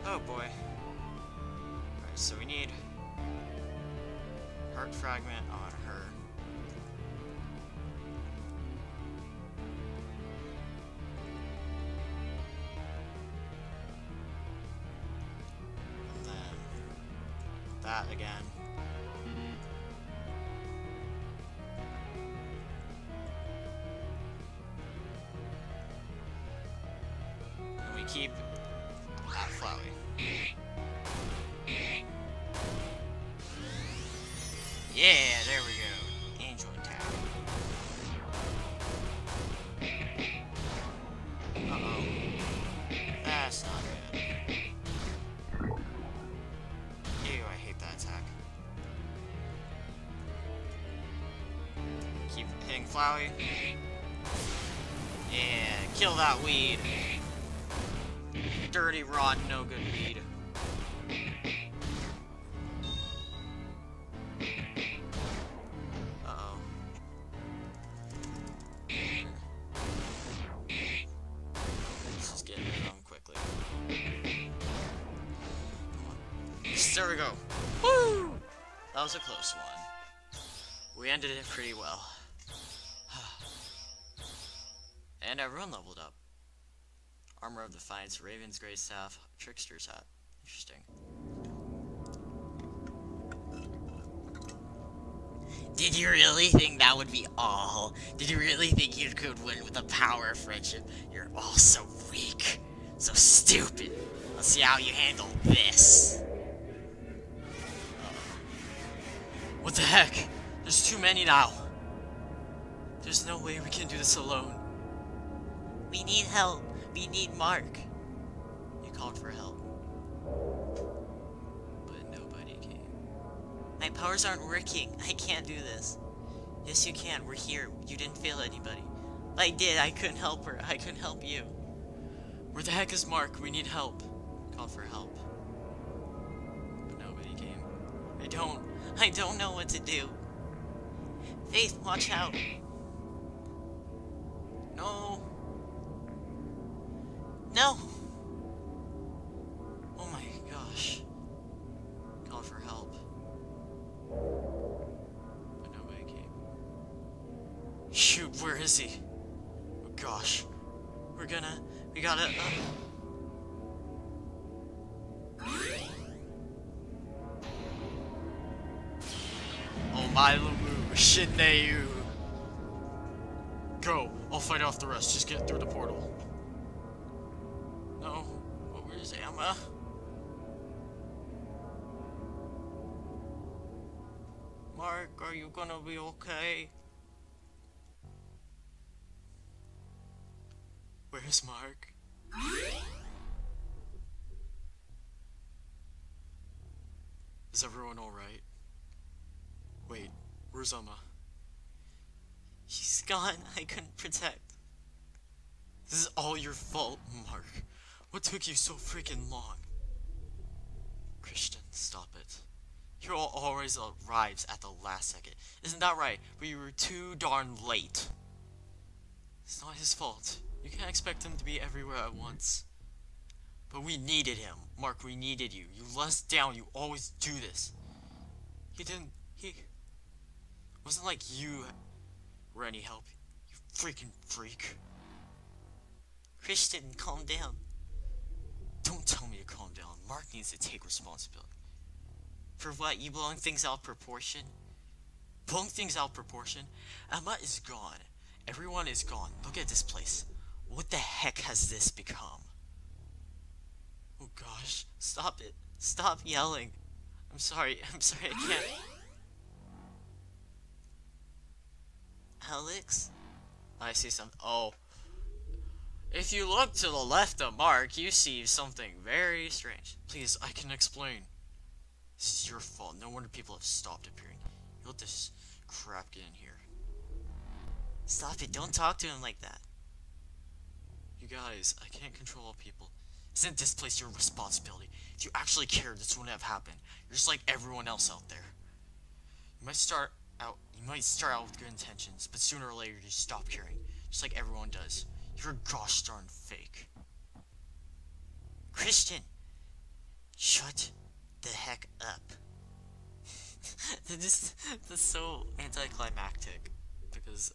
Oh boy. Alright, so we need Heart Fragment on her. And then that again. And we keep at Flowey. Yeah, there we go. Angel attack. Uh-oh. That's not good. Ew, I hate that attack. Keep hitting Flowey. Yeah, kill that weed. Dirty, rotten, no good weed. There we go. Woo! That was a close one. We ended it pretty well. And everyone leveled up. Armor of Defiance, Raven's Grey Staff, Trickster's Hat. Interesting. Did you really think that would be all? Did you really think you could win with the power of friendship? You're all so weak. So stupid. Let's see how you handle this. What the heck? There's too many now. There's no way we can do this alone. We need help. We need Mark. You called for help. But nobody came. My powers aren't working. I can't do this. Yes, you can. We're here. You didn't fail anybody. I did. I couldn't help her. I couldn't help you. Where the heck is Mark? We need help. Called for help. But nobody came. I don't. I don't know what to do. Faith, watch out. No. No! Oh my gosh. Call for help. But nobody came. Shoot, where is he? Oh gosh. We gotta... Oh my Lumu, Shinneyu! Go! I'll fight off the rest, just get through the portal. No. Oh, where's Amma? Mark, are you gonna be okay? Where's Mark? Is everyone alright? Wait, where's Amma? She's gone. I couldn't protect. This is all your fault, Mark. What took you so freaking long? Christian, stop it. Hero always arrives at the last second. Isn't that right? But you were too darn late. It's not his fault. You can't expect him to be everywhere at once. But we needed him. Mark, we needed you. You let us down. You always do this. He wasn't like you were any help, you freaking freak. Christian, calm down. Don't tell me to calm down. Mark needs to take responsibility. For what? You blowing things out of proportion? Blowing things out of proportion? Emma is gone. Everyone is gone. Look at this place. What the heck has this become? Oh gosh. Stop it. Stop yelling. I'm sorry, I can't. Alex? I see something. Oh. If you look to the left of Mark, you see something very strange. Please, I can explain. This is your fault. No wonder people have stopped appearing. You let this crap get in here. Stop it. Don't talk to him like that. You guys, I can't control all people. Isn't this place your responsibility? If you actually cared, this wouldn't have happened. You're just like everyone else out there. You might start out with good intentions, but sooner or later you stop caring, just like everyone does. You're gosh darn fake. Christian, shut the heck up. This is so anticlimactic because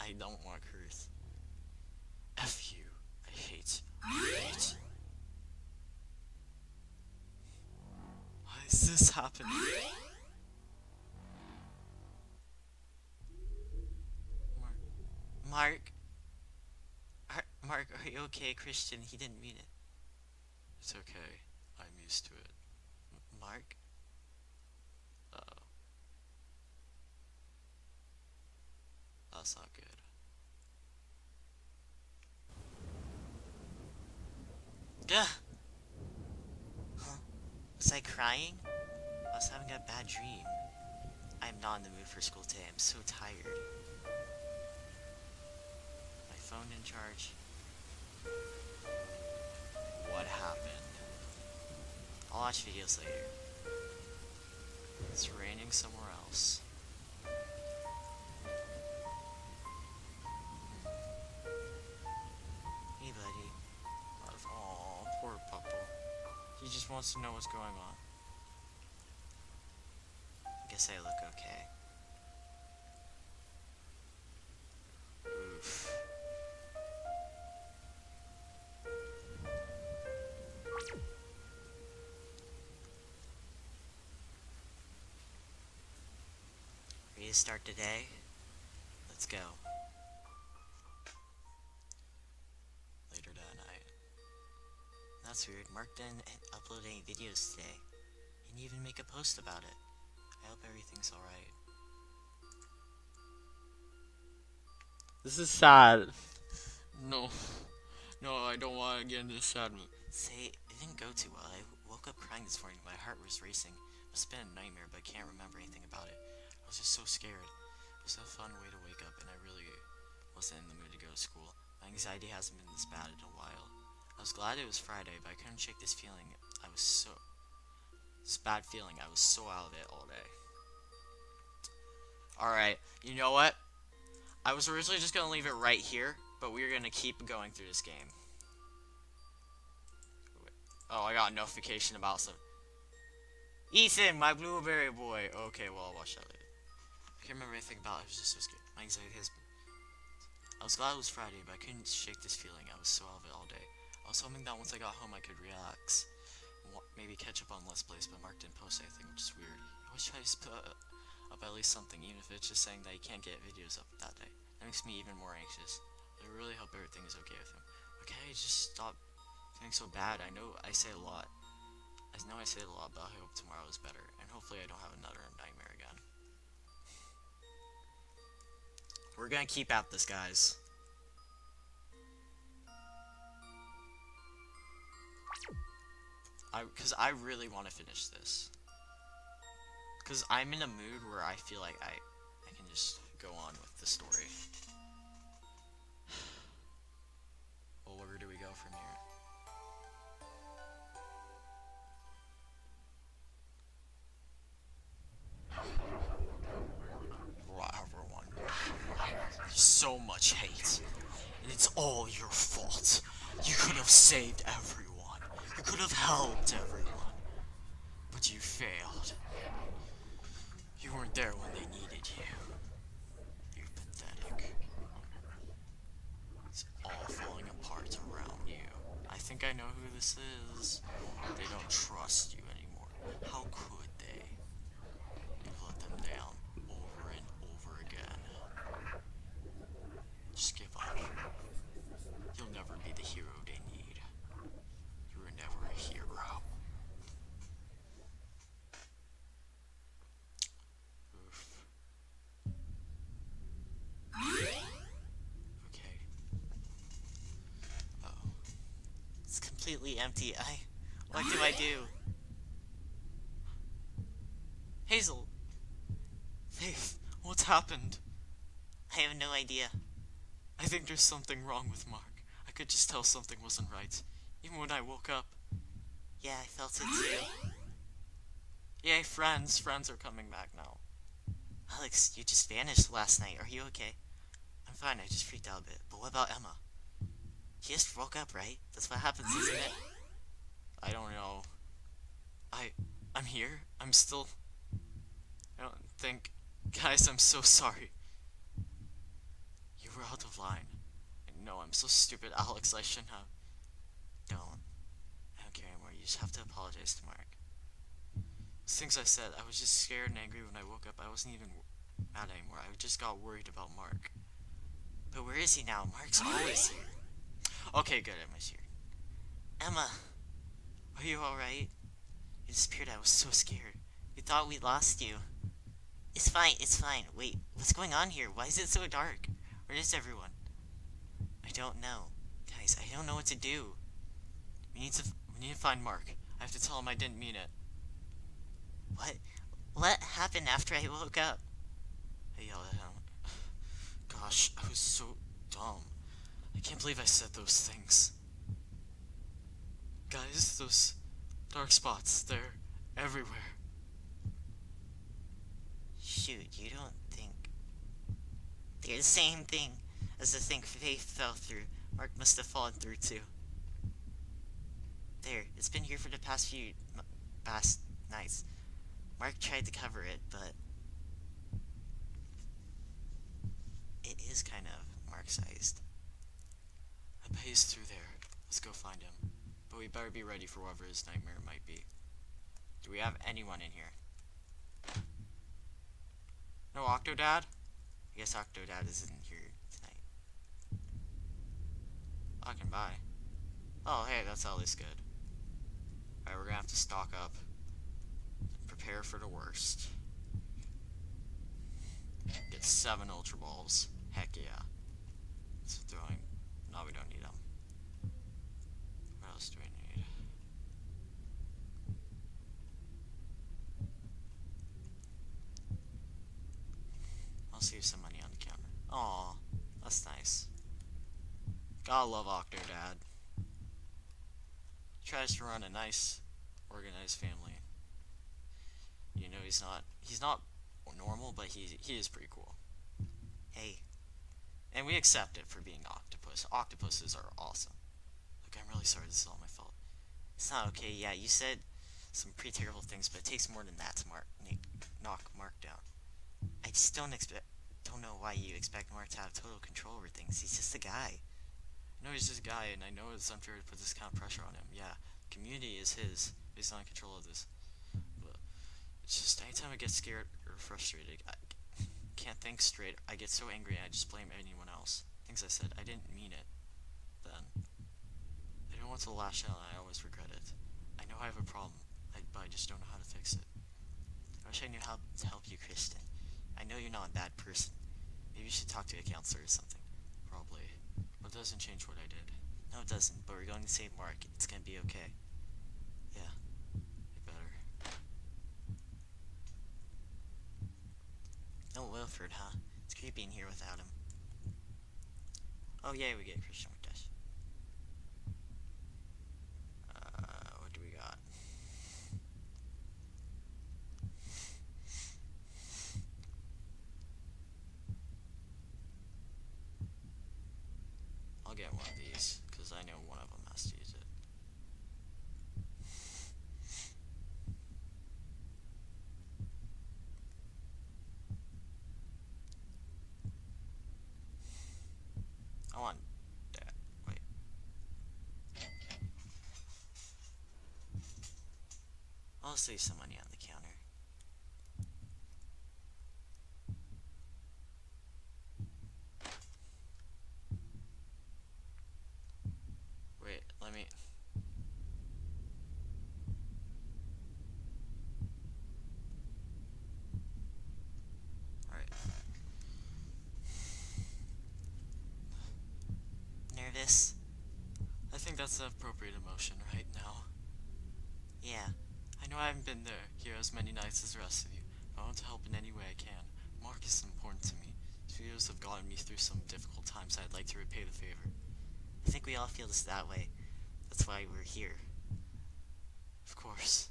I don't want curse. F you. I hate. Why is this happening? Mark, are you okay? Christian, he didn't mean it. It's okay. I'm used to it. Mark? Uh-oh. That's not good. Gah! Huh? Was I crying? I was having a bad dream. I'm not in the mood for school today. I'm so tired. Phone in charge. What happened? I'll watch videos later. It's raining somewhere else. Hey buddy. Love. Aw, poor Pupple. He just wants to know what's going on. I guess I look okay. Start today. Let's go. Later that night. That's weird. Mark didn't upload any videos today. He didn't even make a post about it. I hope everything's alright. This is sad. No, I don't want to get into this sad mood. Say, it didn't go too well. I woke up crying this morning. My heart was racing. Must have been a nightmare, but I can't remember anything about it. I was just so scared. It was a fun way to wake up, and I really wasn't in the mood to go to school. My anxiety hasn't been this bad in a while. I was glad it was Friday, but I couldn't shake this feeling. I was so... This bad feeling. I was so out of it all day. Alright, you know what? I was originally just going to leave it right here, but we're going to keep going through this game. Oh, I got a notification about some... Ethan, my blueberry boy! Okay, well, I'll watch that later. I can't remember anything about it. It was just so scary. My anxiety has been... I was glad it was Friday, but I couldn't shake this feeling. I was so out of it all day. I was hoping that once I got home, I could relax. Maybe catch up on Let's Plays, but Mark didn't post anything, which is weird. I always try to put up at least something, even if it's just saying that he can't get videos up that day. That makes me even more anxious. I really hope everything is okay with him. Okay, just stop feeling so bad. I know I say a lot. I know I say a lot, but I hope tomorrow is better, and hopefully I don't have another nightmare again. We're gonna keep at this, guys. Because I really want to finish this. Because I'm in a mood where I feel like I can just go on with the story. Well, where do we go from here? So much hate, and it's all your fault. You could have saved everyone. You could have helped everyone, but you failed. You weren't there when they needed you. You're pathetic. It's all falling apart around you. I think I know who this is. They don't trust you anymore. How could they? You've let them down. Just give up. You'll never be the hero they need. You were never a hero. Oof. Okay. Uh oh. It's completely empty. What do I do? Hazel! Faith, what's happened? I have no idea. I think there's something wrong with Mark. I could just tell something wasn't right, even when I woke up. Yeah, I felt it too. Yay, friends. Friends are coming back now. Alex, you just vanished last night. Are you okay? I'm fine. I just freaked out a bit. But what about Emma? She just woke up, right? That's what happens, isn't it? I don't know. I'm here. I'm still... I don't think... Guys, I'm so sorry. We're out of line. No, I'm so stupid, Alex. I shouldn't have. Don't. I don't care anymore. You just have to apologize to Mark. Those things I said, I was just scared and angry when I woke up. I wasn't even mad anymore. I just got worried about Mark. But where is he now? Mark's always here. Okay, good. Emma's here. Emma, are you alright? You disappeared. I was so scared. We thought we lost you. It's fine. It's fine. Wait, what's going on here? Why is it so dark? Where is everyone? I don't know. Guys, I don't know what to do. We need to find Mark. I have to tell him I didn't mean it. What happened after I woke up? I yelled at him. Gosh, I was so dumb. I can't believe I said those things. Guys, those dark spots, they're everywhere. Shoot, you don't think... They're the same thing as the thing Faith fell through. Mark must have fallen through too. There, it's been here for the past few nights. Mark tried to cover it, but it is kind of Mark-sized. I bet he's through there. Let's go find him. But we better be ready for whatever his nightmare might be. Do we have anyone in here? No Octodad? I guess Octodad isn't here tonight. I can buy. Oh, hey, that's at least good. Alright, we're gonna have to stock up. Prepare for the worst. Get 7 Ultra Balls. Heck yeah. It's throwing. No, we don't need them. What else do we need? Save some money on the counter. Aw, that's nice. Gotta love Octodad. Tries to run a nice, organized family. You know he's not or normal, but he is pretty cool. Hey. And we accept it for being octopus. Octopuses are awesome. Look, I'm really sorry, this is all my fault. It's not okay, yeah, you said some pretty terrible things, but it takes more than that to knock Mark down. I just don't know why you expect Mark to have total control over things. He's just a guy. I know he's just a guy, and I know it's unfair to put this kind of pressure on him. Yeah, community is his. He's not in control of this. But it's just anytime I get scared or frustrated, I can't think straight. I get so angry, I just blame anyone else. Things I said, I didn't mean it. Then I don't want to lash out, and I always regret it. I know I have a problem, but I just don't know how to fix it. I wish I knew how to help you, Kristen. I know you're not a bad person. Maybe you should talk to a counselor or something. Probably. But it doesn't change what I did. No, it doesn't, but we're going to save Mark. It's going to be okay. Yeah. It better. No Wilford, huh? It's creepy in here without him. Oh, yeah, we get Christian McDush. What do we got? I'll get one of these, because I know one of them has to use it. I want that. Wait. I'll save some money on the counter. I think that's the appropriate emotion right now. Yeah. I know I haven't been here as many nights as the rest of you, but I want to help in any way I can. Mark is important to me. His videos have gotten me through some difficult times, so I'd like to repay the favor. I think we all feel this that way. That's why we're here. Of course.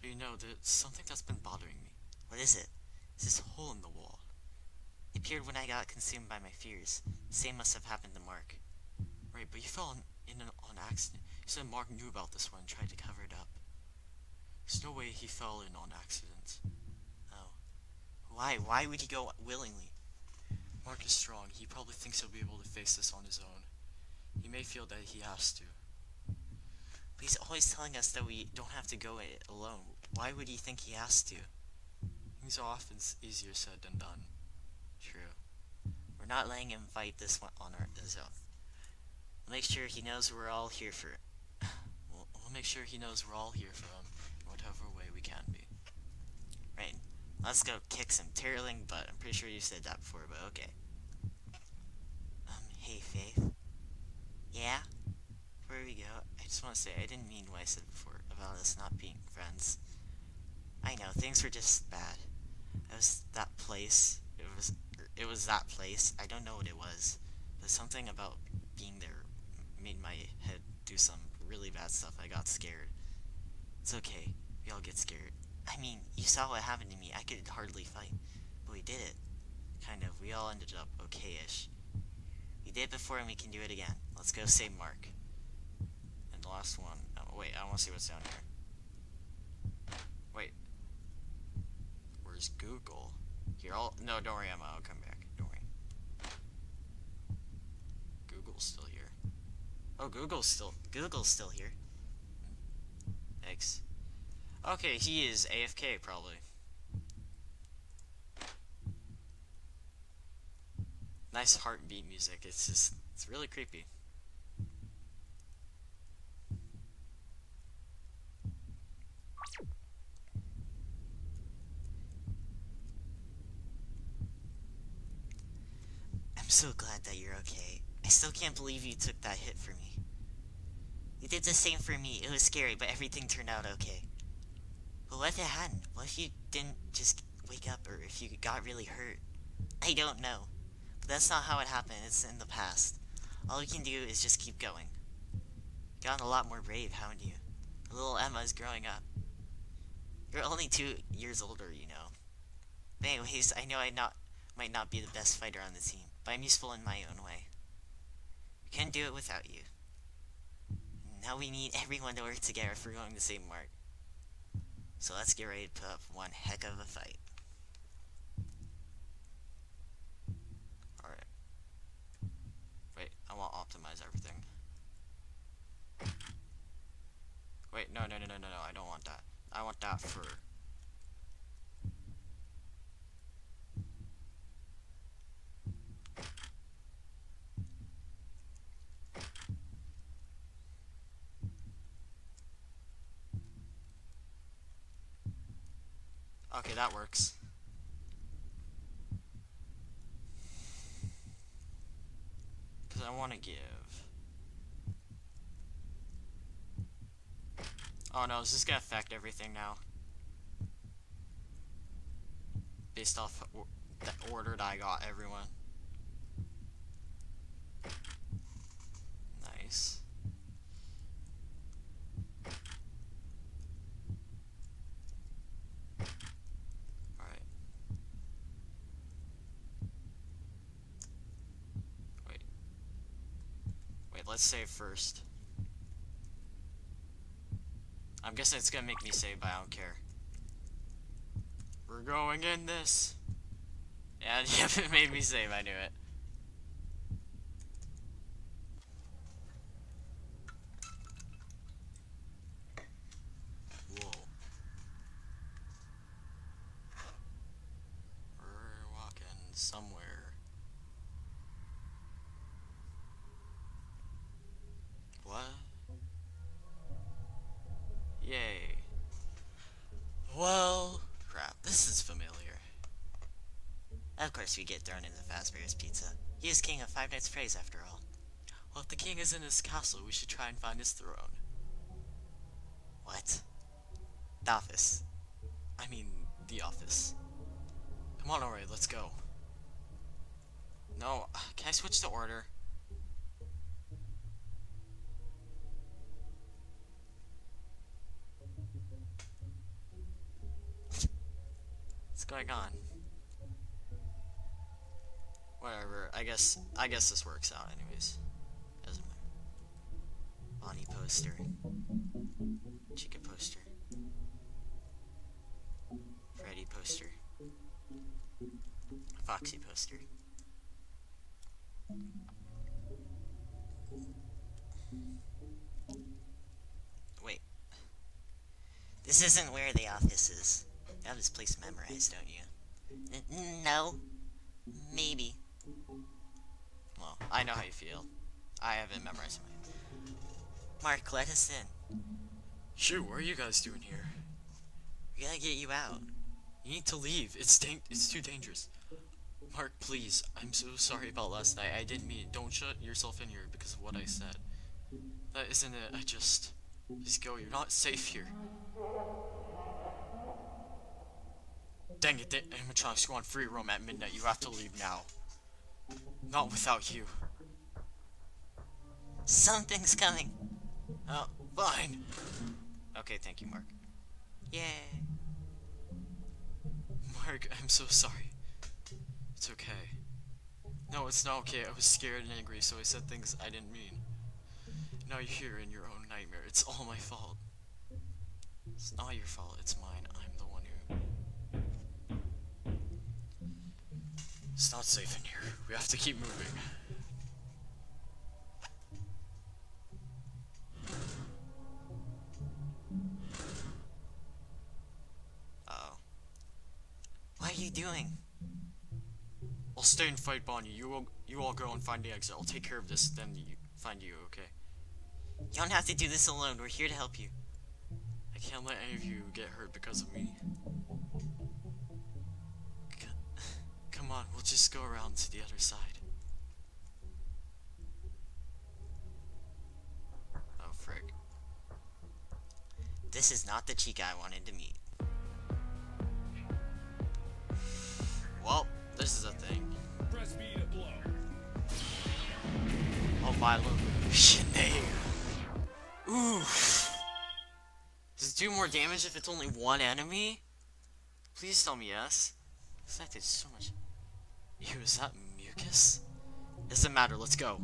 But you know, there's something that's been bothering me. What is it? It's this hole in the wall. It appeared when I got consumed by my fears. The same must have happened to Mark. Right, but you fell on accident. You said Mark knew about this one and tried to cover it up. There's no way he fell in on accident. Oh. Why? Why would he go willingly? Mark is strong. He probably thinks he'll be able to face this on his own. He may feel that he has to. But he's always telling us that we don't have to go it alone. Why would he think he has to? Things are often easier said than done. True. We're not letting him fight this one on his own. Make sure he knows we're all here for him. We'll make sure he knows we're all here for him in whatever way we can be. Right, let's go kick some turtling butt. I'm pretty sure you said that before, but okay. Hey Faith. Yeah? Before we go, I just want to say I didn't mean what I said before about us not being friends. I know, things were just bad. It was that place. It was that place. I don't know what it was. But something about being there made my head do some really bad stuff. I got scared. It's okay. We all get scared. I mean, you saw what happened to me. I could hardly fight. But we did it. Kind of. We all ended up okay-ish. We did it before and we can do it again. Let's go save Mark. And the last one. Oh, wait, I want to see what's down here. Wait. Where's Google? Here, no, don't worry, Emma. I'll come back. Google's still here. Oh, Google's still here. Thanks. Okay, he is AFK probably. Nice heartbeat music. It's just, it's really creepy. I'm so glad that you're okay. I still can't believe you took that hit for me. You did the same for me. It was scary, but everything turned out okay. But what if it hadn't? What if you didn't just wake up, or if you got really hurt? I don't know. But that's not how it happened. It's in the past. All we can do is just keep going. You've gotten a lot more brave, haven't you? Little Emma is growing up. You're only 2 years older, you know. But anyways, I know I might not be the best fighter on the team, but I'm useful in my own way. We couldn't do it without you. Now we need everyone to work together if we're going the same mark. So let's get ready to put up one heck of a fight. Alright. Wait, I want to optimize everything. Wait, no, I don't want that. I want that for... Okay, that works. Because I want to give... Oh no, is this going to affect everything now? Based off the order that I got, everyone. Nice. Alright. Wait, let's save first. I'm guessing it's gonna make me save, but I don't care. We're going in this! Yeah, yep, it made me save, I knew it. Whoa. We're walking somewhere. What? Yay. Well, crap, this is familiar. Of course we get thrown into Fazbear's Pizza. He is king of Five Nights Praise, after all. Well, if the king is in his castle, we should try and find his throne. What? The office. I mean, the office. Come on, alright, let's go. No, can I switch the order? What's going on? Whatever, I guess this works out anyways. Doesn't matter. Bonnie poster. Chica poster. Freddy poster. Foxy poster. Wait. This isn't where the office is. You have this place memorized, don't you? No. Maybe. Well, I know how you feel. I haven't memorized mine. Mark, let us in. Shoot, what are you guys doing here? We gotta get you out. You need to leave. It's too dangerous. Mark, please. I'm so sorry about last night. I didn't mean it. Don't shut yourself in here because of what I said. That isn't it. Just go. You're not safe here. Dang it, the animatronics go on free roam at midnight. You have to leave now. Not without you. Something's coming. Oh, fine. Okay, thank you, Mark. Yay. Mark, I'm so sorry. It's okay. No, it's not okay. I was scared and angry, so I said things I didn't mean. Now you're here in your own nightmare. It's all my fault. It's not your fault. It's mine. I'm the one who... It's not safe in here. We have to keep moving. Uh-oh. What are you doing? I'll stay and fight Bonnie. You all go and find the exit. I'll take care of this, then you find you, okay? You don't have to do this alone. We're here to help you. I can't let any of you get hurt because of me. Come on, we'll just go around to the other side. Oh, frick. This is not the Chica I wanted to meet. Well, this is a thing. Press B to blow. Oh, my little shenanigans. Oof. Does it do more damage if it's only one enemy? Please tell me yes. That is so much. Ew, is that mucus? Doesn't matter, let's go.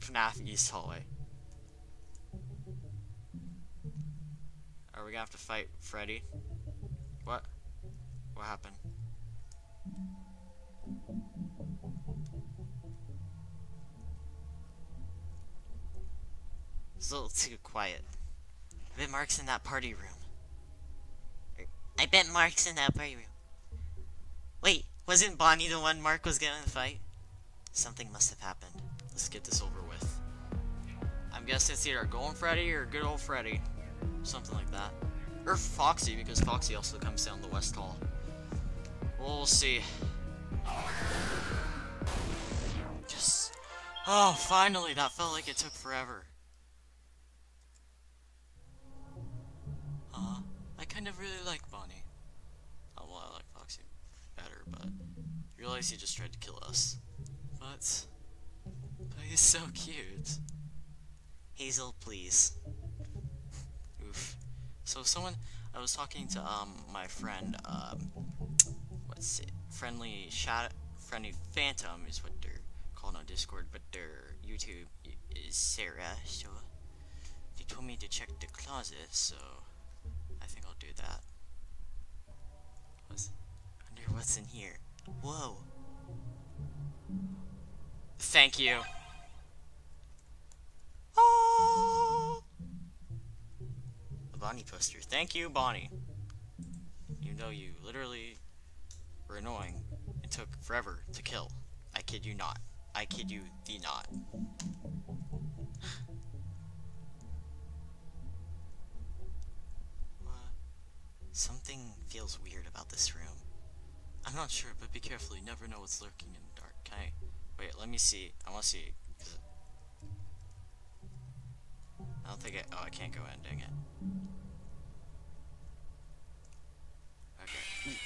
FNAF East Hallway. Are we gonna have to fight Freddy? What? What happened? It's a little too quiet. I bet Mark's in that party room. Wait, wasn't Bonnie the one Mark was gonna fight? Something must have happened. Let's get this over with. I'm guessing it's either Golden Freddy or good old Freddy. Something like that. Or Foxy, because Foxy also comes down the West Hall. We'll see. Yes. Oh, finally! That felt like it took forever. I kind of really like Bonnie. Oh, well, I like Foxy better, but... I realize he just tried to kill us. But he's so cute. Hazel, please. Oof. So someone, I was talking to my friend, what's it? Friendly Phantom is what they're called on Discord, but their YouTube is Sarah. So they told me to check the closet, so I think I'll do that. I wonder what's in here. Whoa. Thank you. Oh, a Bonnie poster. Thank you, Bonnie. You know you literally were annoying and took forever to kill. I kid you not. I kid you thee not. Something feels weird about this room. I'm not sure, but be careful. You never know what's lurking in the dark. Can I? Wait, let me see. I want to see. I don't think I... Oh, I can't go in. Dang it. Okay.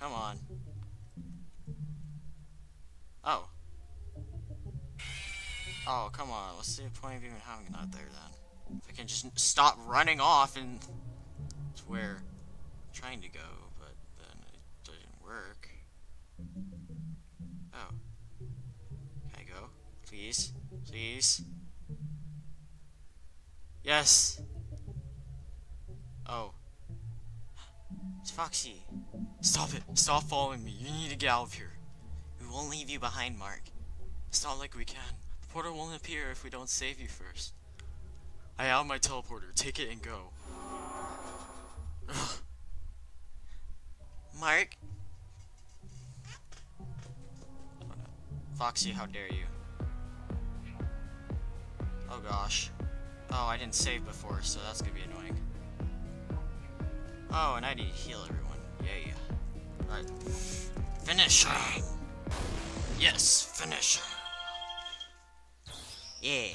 Come on. Oh. Oh, come on. What's the point of even having it out there then? If I can just stop running off and... It's where I'm trying to go, but then it doesn't work. Oh. Can I go? Please? Please? Yes! Oh. It's Foxy. Stop it! Stop following me! You need to get out of here! We won't leave you behind, Mark. It's not like we can. The portal won't appear if we don't save you first. I have my teleporter. Take it and go. Ugh. Mark? Foxy, how dare you? Oh gosh. Oh, I didn't save before, so that's gonna be annoying. Oh, and I need to heal everyone. Yeah. Alright. Finish him! Yes, finish him! Yeah.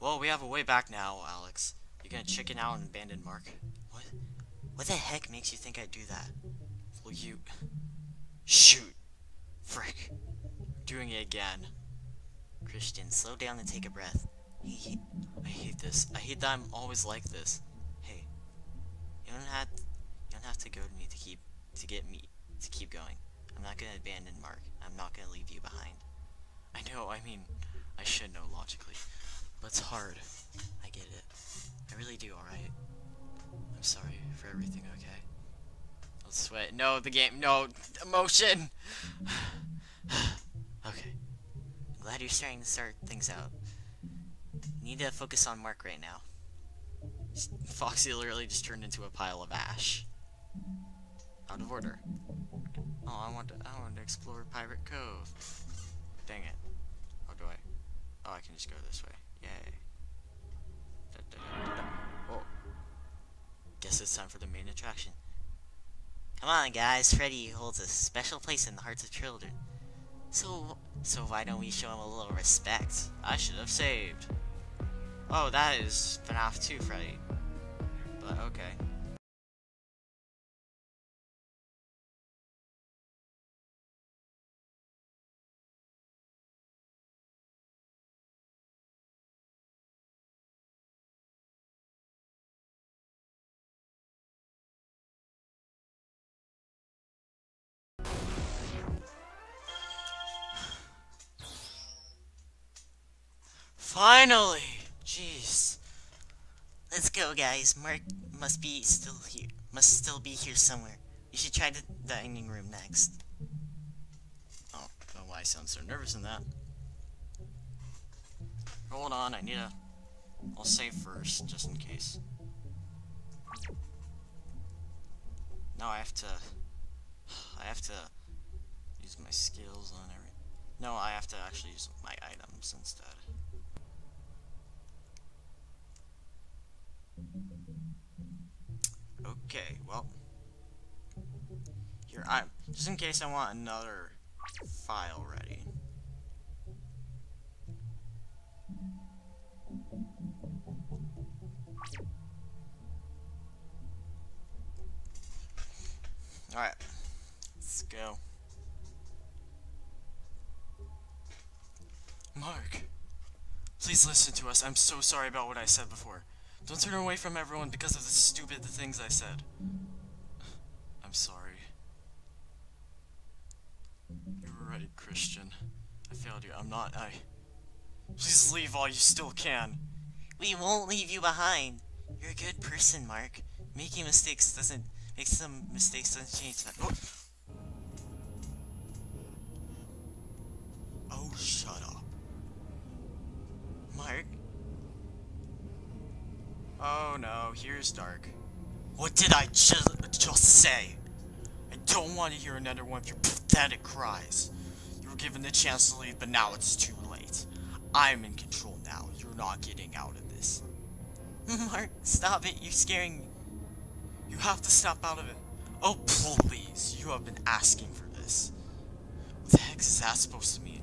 Well, we have a way back now, Alex. You're gonna chicken out and abandon Mark. What? What the heck makes you think I'd do that? Will you... Shoot! Frick. Doing it again. Christian, slow down and take a breath. I hate this. I hate that I'm always like this. Hey, you don't have to go to me to keep going. I'm not gonna abandon Mark. I'm not gonna leave you behind. I know. I mean, I should know logically, but it's hard. I get it. I really do. All right. I'm sorry for everything. Okay. I'll sweat. No, the game. No emotion. Okay. I'm glad you're starting to sort things out. Need to focus on Mark right now. Foxy literally just turned into a pile of ash. Out of order. Oh, I want to explore Pirate Cove. Dang it. How do I? Oh, I can just go this way. Yay. Oh. Guess it's time for the main attraction. Come on, guys. Freddy holds a special place in the hearts of children. So why don't we show him a little respect? I should have saved. Oh, that is FNAF 2, Freddy. But okay. Finally! Jeez. Let's go, guys. Mark must still be here somewhere. You should try the dining room next. Oh, I don't know why I sound so nervous in that. Hold on, I need a... I'll save first, just in case. Now I have to use my skills on everything. No, I have to actually use my items instead. Okay, well, here I'm, just in case I want another file ready. Alright, let's go. Mark, please listen to us. I'm so sorry about what I said before. Don't turn away from everyone because of the stupid things I said. I'm sorry. You were right, Christian. I failed you. Please leave while you still can. We won't leave you behind. You're a good person, Mark. Making some mistakes doesn't change that. Oh, shut up. Mark? Oh no, here's Dark. What did I just say? I don't want to hear another one of your pathetic cries. You were given the chance to leave, but now it's too late. I'm in control now. You're not getting out of this. Mark, stop it. You're scaring me. You have to stop out of it. Oh, please. You have been asking for this. What the heck is that supposed to mean?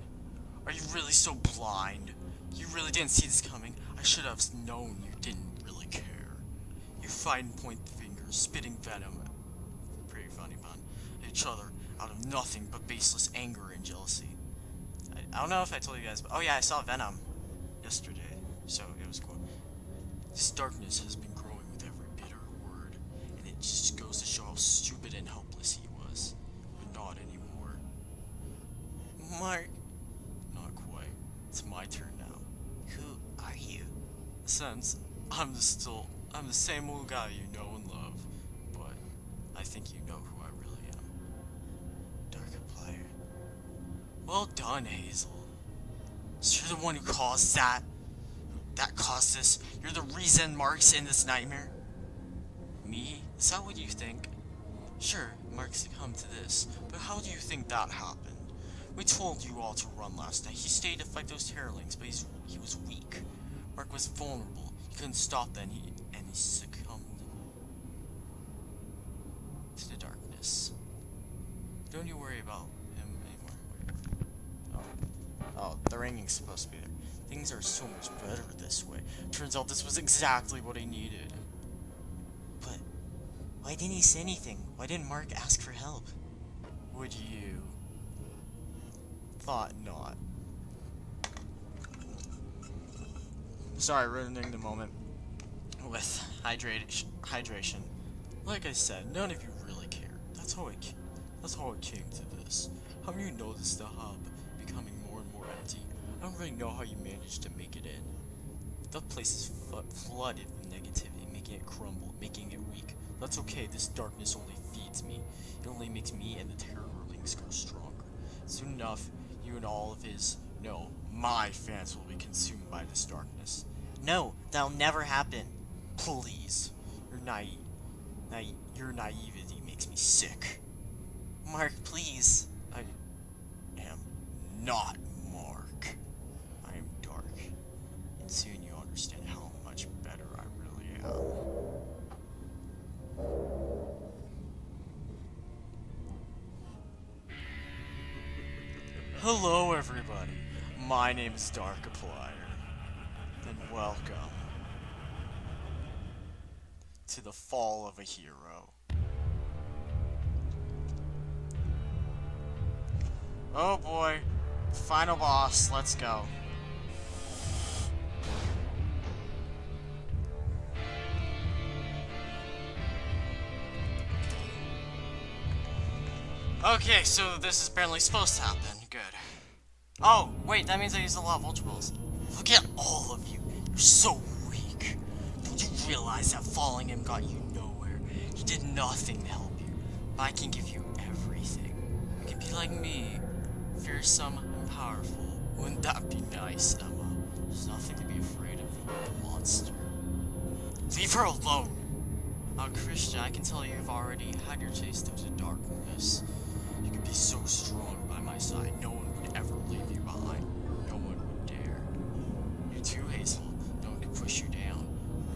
Are you really so blind? You really didn't see this coming. I should have known you didn't. Fine point fingers, spitting venom, pretty funny pun, at each other out of nothing but baseless anger and jealousy. I don't know if I told you guys, but oh yeah, I saw Venom yesterday, so it was cool. This darkness has been growing with every bitter word, and it just goes to show how stupid and helpless he was, but not anymore. Mark. Not quite. It's my turn now. Who are you? Since I'm the same old guy you know and love, but I think you know who I really am. Darkiplier. Well done, Hazel. So you're the one who caused that? That caused this? You're the reason Mark's in this nightmare? Me? Is that what you think? Sure, Mark's succumbed to this, but how do you think that happened? We told you all to run last night. He stayed to fight those Terrorlings, but he was weak. Mark was vulnerable. He couldn't stop that, and he succumbed to the darkness. Don't you worry about him anymore. Oh, the ringing's supposed to be there. Things are so much better this way. Turns out this was exactly what he needed. But why didn't he say anything? Why didn't Mark ask for help? Would you? Thought not. Sorry, ruining the moment with hydration. Like I said, none of you really care. That's how it came to this. How you noticed the hub becoming more and more empty? I don't really know how you managed to make it in. The place is flooded with negativity, making it crumble, making it weak. That's okay, this darkness only feeds me. It only makes me and the Terrorlings grow stronger. Soon enough, you and all of his, no, my fans will be consumed by this darkness. No, that'll never happen. Please. Your naivety makes me sick. Mark, please. I am not Mark. I am Dark. And soon you'll understand how much better I really am. Hello, everybody. My name is Darkiplier. And welcome to the fall of a hero. Oh boy, final boss, let's go. Okay, so this is apparently supposed to happen, good. Oh, wait, that means I used a lot of multiples. Look at all of you, you're so weak. Don't you realize that following him got you nowhere? He did nothing to help you, but I can give you everything. You can be like me. Fearsome and powerful. Wouldn't that be nice, Emma? There's nothing to be afraid of from a monster. Leave her alone! Now, Christian, I can tell you've already had your taste of the darkness. You could be so strong by my side, no one would ever leave you behind. No one would dare. You're too hazel. No one could push you down.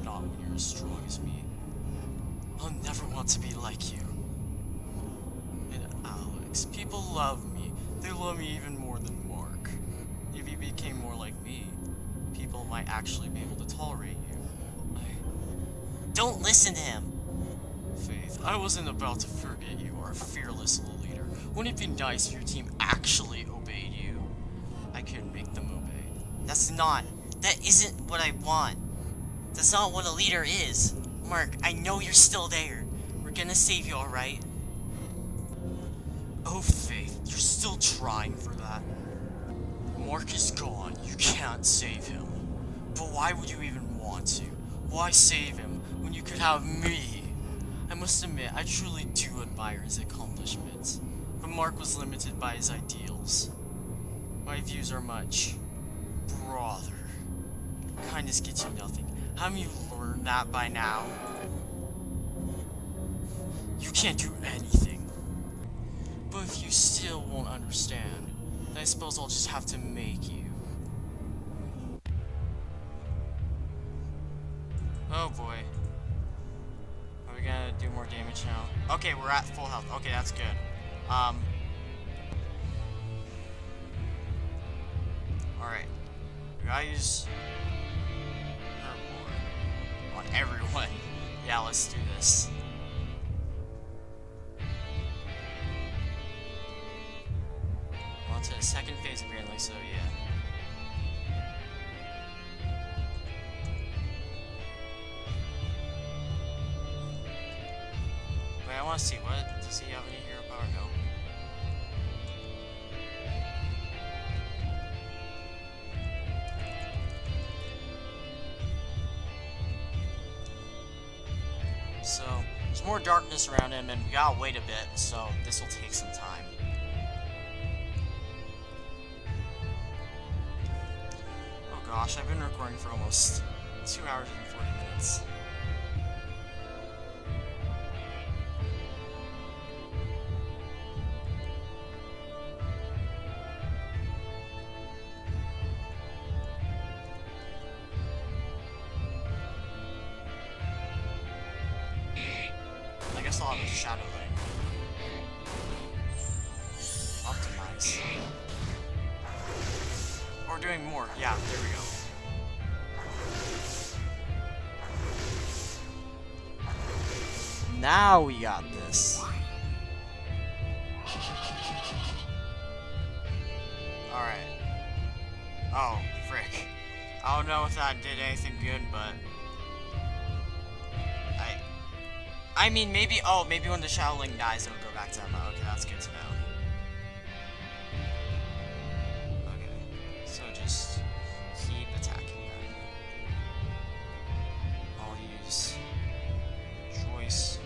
Not when you're as strong as me. I'll never want to be like you. And Alex, people love me. They love me even more than Mark. If you became more like me, people might actually be able to tolerate you. Don't listen to him! Faith, I wasn't about to forget you are a fearless leader. Wouldn't it be nice if your team actually obeyed you? I couldn't make them obey. That isn't what I want. That's not what a leader is. Mark, I know you're still there. We're gonna save you, alright? Oh, Faith, you're still trying for that. Mark is gone. You can't save him. But why would you even want to? Why save him when you could have me? I must admit, I truly do admire his accomplishments. But Mark was limited by his ideals. My views are much broader. Kindness gets you nothing. Haven't you learned that by now? You can't do anything. But if you still won't understand, then I suppose I'll just have to make you. Oh boy. Are we gonna do more damage now? Okay, we're at full health. Okay, that's good. Alright. We gotta use Herbore on everyone. Yeah, let's do this. To the second phase apparently, so yeah. Wait, I wanna see, what? Does he have any hero power? Nope. So, there's more darkness around him and we gotta wait a bit, so this will take some time. Gosh, I've been recording for almost 2 hours and 40 minutes. I guess I'll have a shadow lane. Optimize. Or doing more. Yeah, there we go. Now we got this. Alright. Oh, frick. I don't know if that did anything good, but... I mean, maybe... Oh, maybe when the Shadow Link dies, it'll go back to Emma. Okay, that's good to know. Okay. So just... keep attacking them. I'll use... Choice...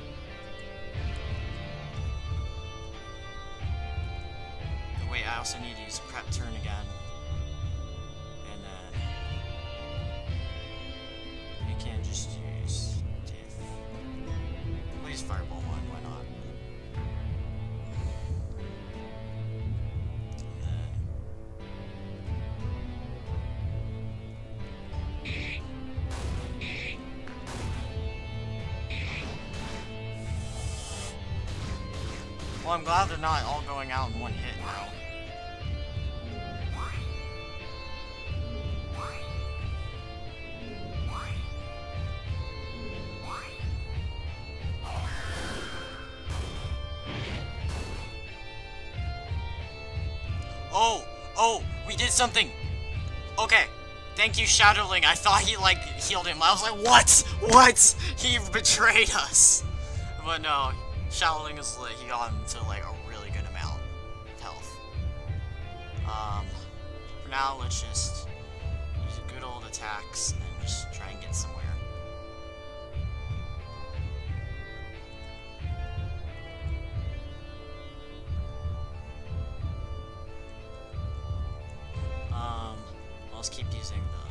I also need to use prep turn again, and then you can just use Well, I'm glad they're not all going out in one hit now. Oh! Oh! We did something! Okay. Thank you, Shadowling. I thought he, like, healed him. I was like, what? What? He betrayed us. But no. Shadowling is lit. He got him to, like, a really good amount of health. For now, let's just use good old attacks and just try and get somewhere. Let's keep using the...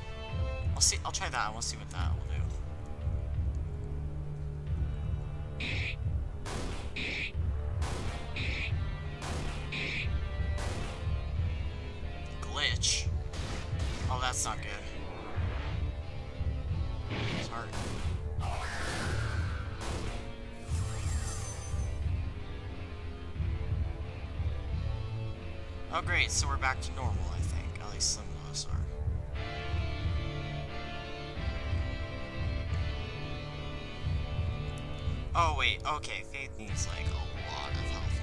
I'll see. I'll try that. I want to see what that will do. Glitch. Oh, that's not good. It's hard. Oh, great. So we're back to normal, I think. At least some of us are. Oh, wait. Okay. Faith needs, like, a lot of health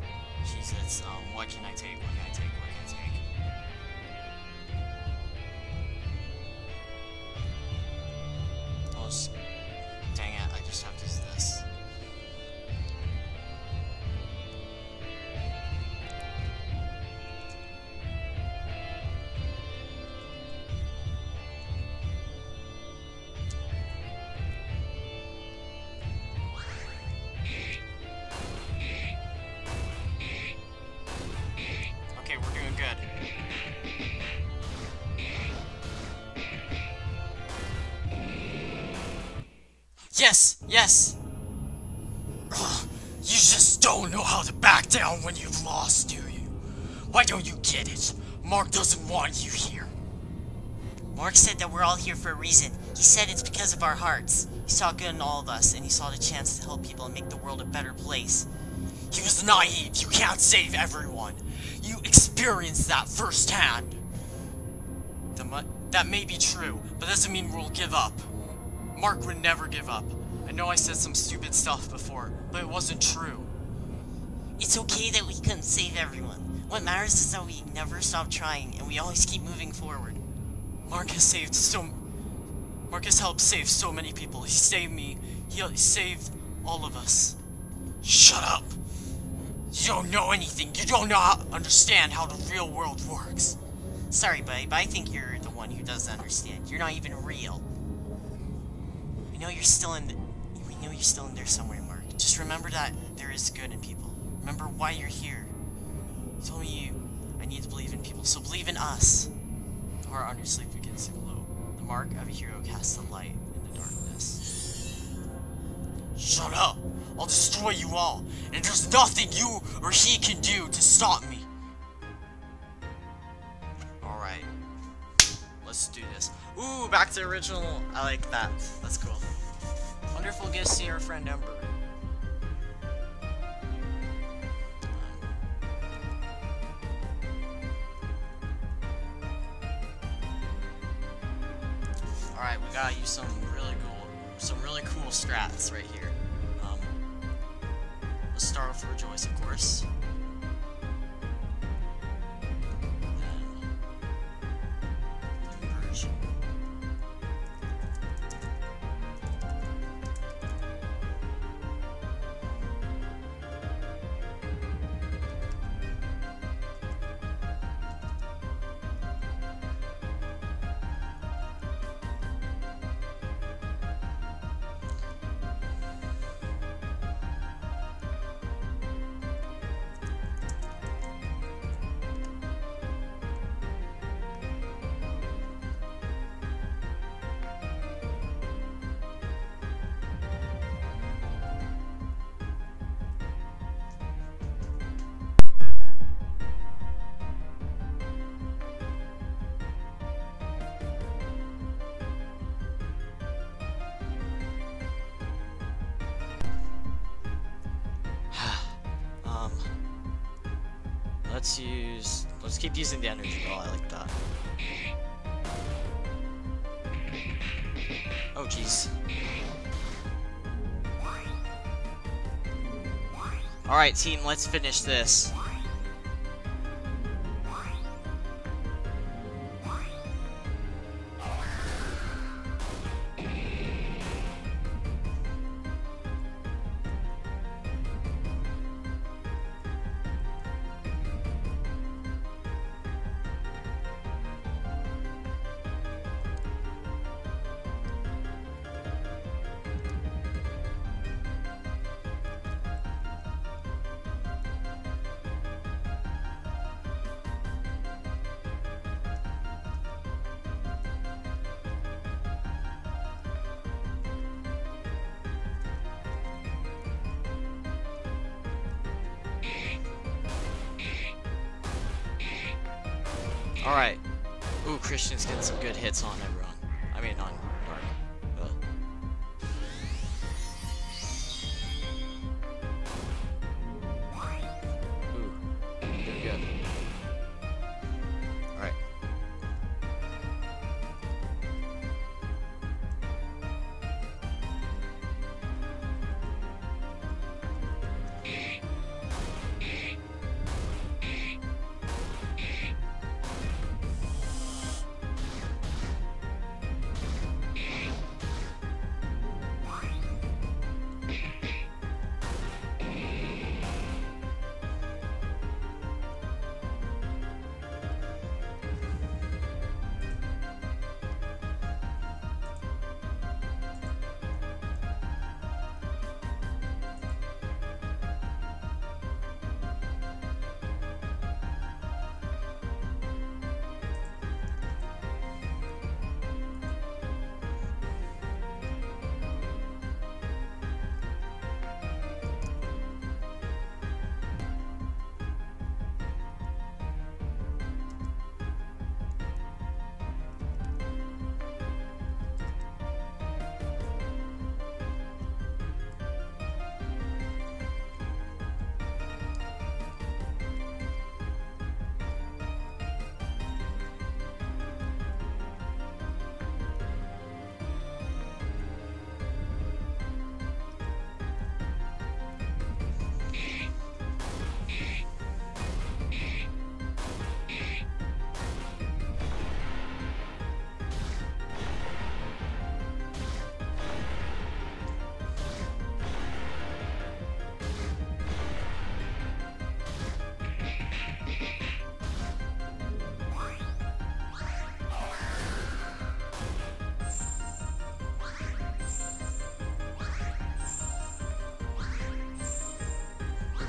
now. She says, what can I take? What can I take? What can I take? I'll just... Dang it. I just have to use this. Yes! Yes! Ugh, you just don't know how to back down when you've lost, do you? Why don't you get it? Mark doesn't want you here. Mark said that we're all here for a reason. He said it's because of our hearts. He saw good in all of us, and he saw the chance to help people and make the world a better place. He was naive. You can't save everyone. You experienced that firsthand. That may be true, but doesn't mean we'll give up. Mark would never give up. I know I said some stupid stuff before, but it wasn't true. It's okay that we couldn't save everyone. What matters is that we never stop trying, and we always keep moving forward. Mark has helped save so many people. He saved me. He saved all of us. Shut up! You don't know anything. You don't understand how the real world works. Sorry, buddy, but I think you're the one who doesn't understand. You're not even real. We know you're still in there somewhere, Mark. Just remember that there is good in people. Remember why you're here. You told me I need to believe in people, so believe in us. The heart on your sleeve begins to glow. The mark of a hero casts the light in the darkness. Shut up! I'll destroy you all, and there's nothing you or he can do to stop me. All right. Let's do this. Ooh, back to original. I like that. That's cool. Wonderful gift to see our friend Ember. Alright, we gotta use some really cool strats right here. Let's start with Rejoice, of course. Let's keep using the energy ball, I like that. Oh jeez. Alright team, let's finish this. Alright. Ooh, Christian's getting some good hits on everyone. I mean, on Dark. Ooh. Doing good. Alright.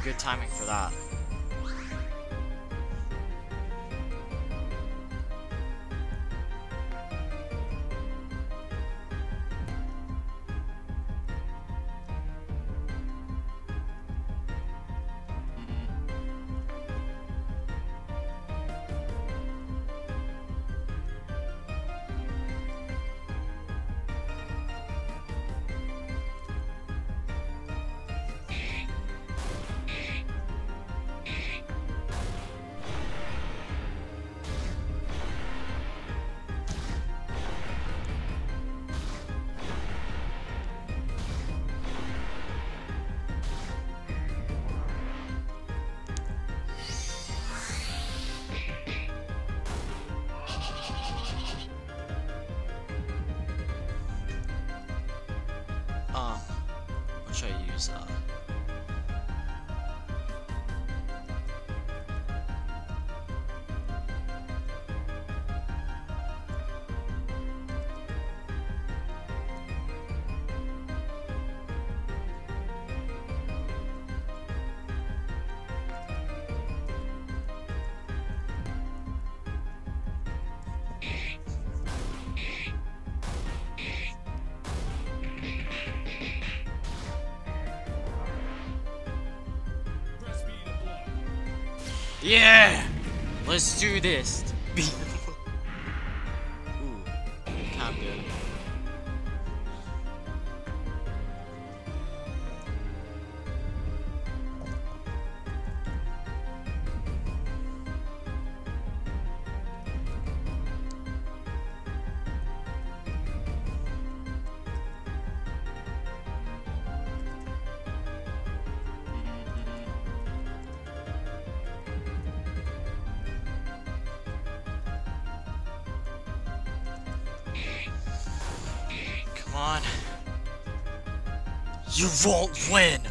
Good timing for that. Yeah! Let's do this! Ooh, I'm good. on. You won't win!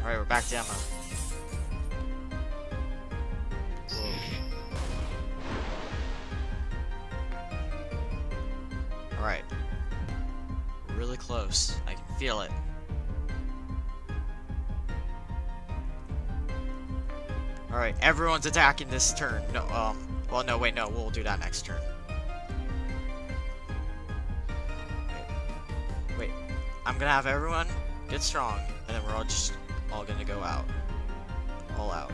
Alright, we're back to ammo. Alright. Really close. I can feel it. Alright, everyone's attacking this turn. No, well, no, wait, no, we'll do that next turn. Wait, I'm gonna have everyone get strong, and then we're all just all gonna go out. All out.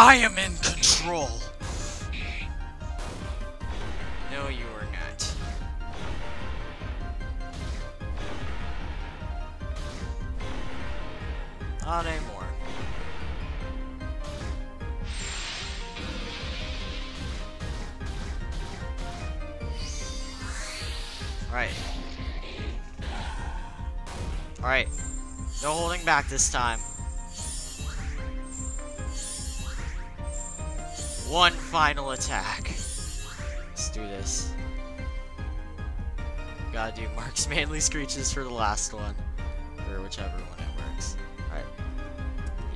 I am in control! No, you are not. Not anymore. Alright. Alright. No holding back this time. One final attack. Let's do this. Gotta do Mark's manly screeches for the last one. Or whichever one it works. Alright.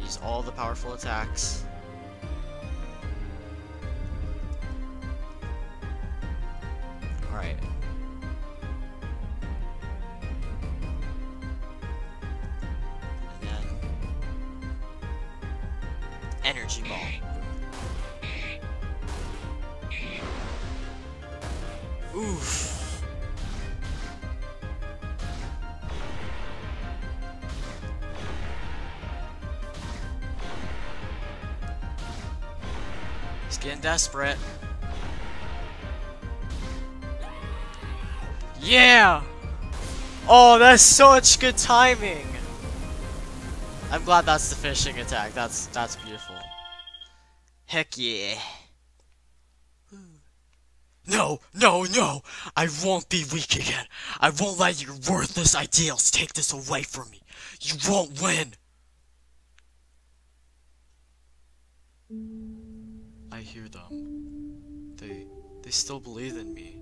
Use all the powerful attacks. Alright. And then... Energy Ball. Oof. He's getting desperate. Yeah! Oh, that's such good timing! I'm glad that's the fishing attack. That's beautiful. Heck yeah. No, no, no! I won't be weak again! I won't let your worthless ideals take this away from me! You won't win! I hear them. They still believe in me.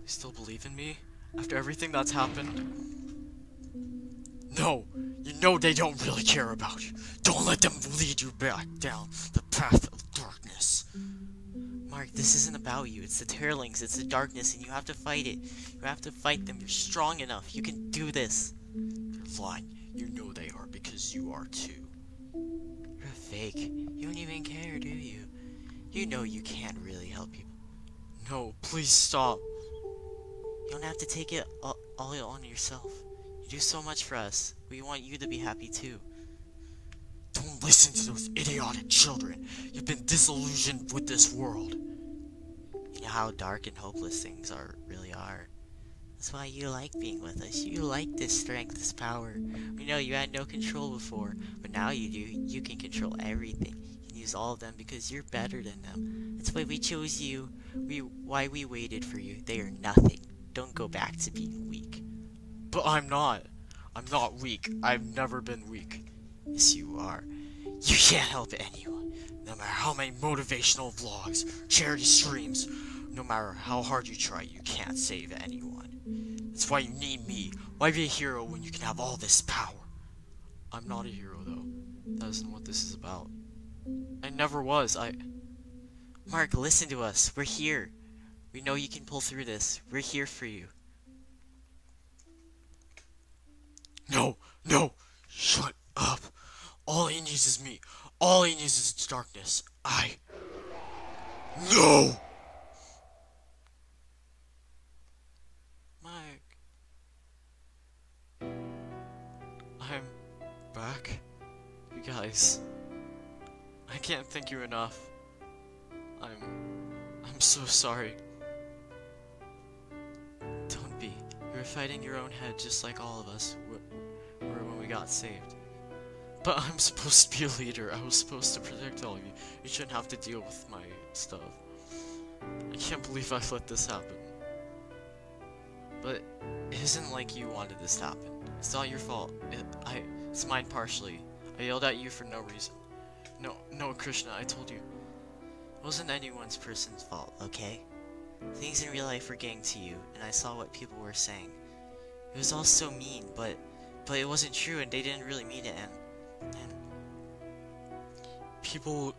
They still believe in me? After everything that's happened? No! You know they don't really care about you! Don't let them lead you back down the path of darkness! Mark, this isn't about you. It's the Tearlings. It's the darkness, and you have to fight it. You have to fight them. You're strong enough. You can do this. They're lying. You know they are, because you are too. You're a fake. You don't even care, do you? You know you can't really help people. No, please stop. You don't have to take it all on yourself. You do so much for us. We want you to be happy too. Don't listen to those idiotic children. You've been disillusioned with this world. You know how dark and hopeless things really are. That's why you like being with us. You like this strength, this power. We know you had no control before, but now you do. You can control everything. You can use all of them because you're better than them. That's why we chose you, why we waited for you. They are nothing. Don't go back to being weak. But I'm not. I'm not weak. I've never been weak. Yes, you are. You can't help anyone. No matter how many motivational vlogs, charity streams, no matter how hard you try, you can't save anyone. That's why you need me. Why be a hero when you can have all this power? I'm not a hero, though. That isn't what this is about. I never was. Mark, listen to us. We're here. We know you can pull through this. We're here for you. No! No! Shut up! All he needs is me. All he needs is darkness. No! Mark. I'm back. You guys. I can't thank you enough. I'm so sorry. Don't be. You were fighting your own head just like all of us were when we got saved. But I'm supposed to be a leader. I was supposed to protect all of you. You shouldn't have to deal with my stuff. I can't believe I've let this happen. But it isn't like you wanted this to happen. It's not your fault. It's mine partially. I yelled at you for no reason. No, Krishna, I told you. It wasn't anyone's person's fault, okay? Things in real life were getting to you, and I saw what people were saying. It was all so mean, but it wasn't true, and they didn't really mean it, and people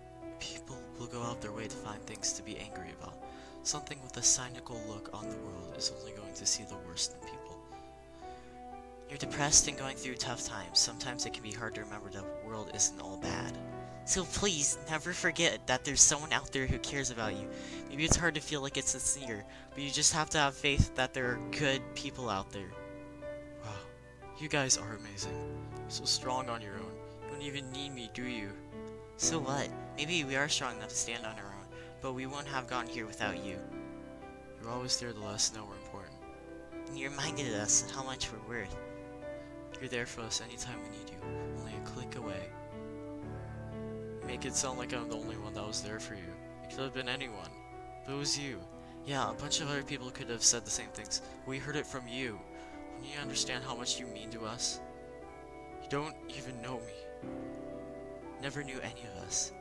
will go out their way to find things to be angry about. Something with a cynical look on the world is only going to see the worst in people. You're depressed and going through tough times. Sometimes it can be hard to remember the world isn't all bad. So please, never forget that there's someone out there who cares about you. Maybe it's hard to feel like it's sincere, but you just have to have faith that there are good people out there. Wow, you guys are amazing. You're so strong on your own. You don't even need me, do you? So what? Maybe we are strong enough to stand on our own, but we wouldn't have gotten here without you. You're always there to let us know we're important. And you reminded us how much we're worth. You're there for us anytime we need you, only a click away. Make it sound like I'm the only one that was there for you. It could have been anyone, but it was you. Yeah, a bunch of other people could have said the same things. We heard it from you. Don't you understand how much you mean to us? You don't even know me. Never knew any of us.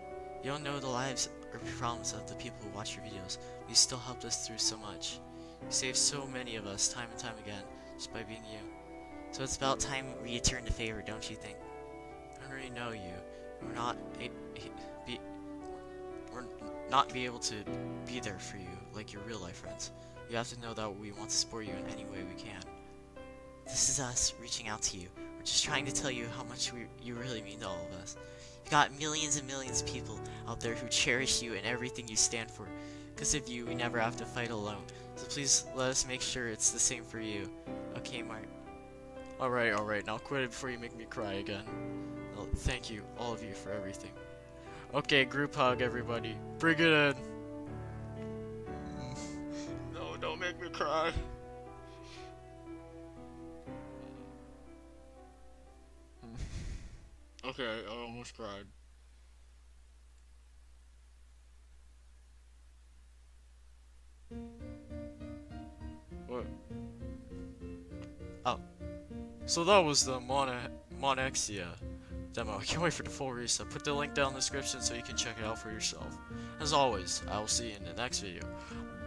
You don't know the lives or problems of the people who watch your videos, but you still helped us through so much. You saved so many of us time and time again just by being you. So it's about time we returned the favor, don't you think? I don't really know you. We're not able to be there for you like your real life friends. You have to know that we want to support you in any way we can. This is us reaching out to you. We're just trying to tell you how much you really mean to all of us. You got millions and millions of people out there who cherish you and everything you stand for. Because of you, we never have to fight alone. So please let us make sure it's the same for you. Okay, Mark. Alright. Now quit it before you make me cry again. Thank you, all of you, for everything. Okay, group hug, everybody. Bring it in. No, don't make me cry. Okay, I almost cried. What? Oh. So that was the Monexia demo. I can't wait for the full reset. Put the link down in the description so you can check it out for yourself. As always, I will see you in the next video.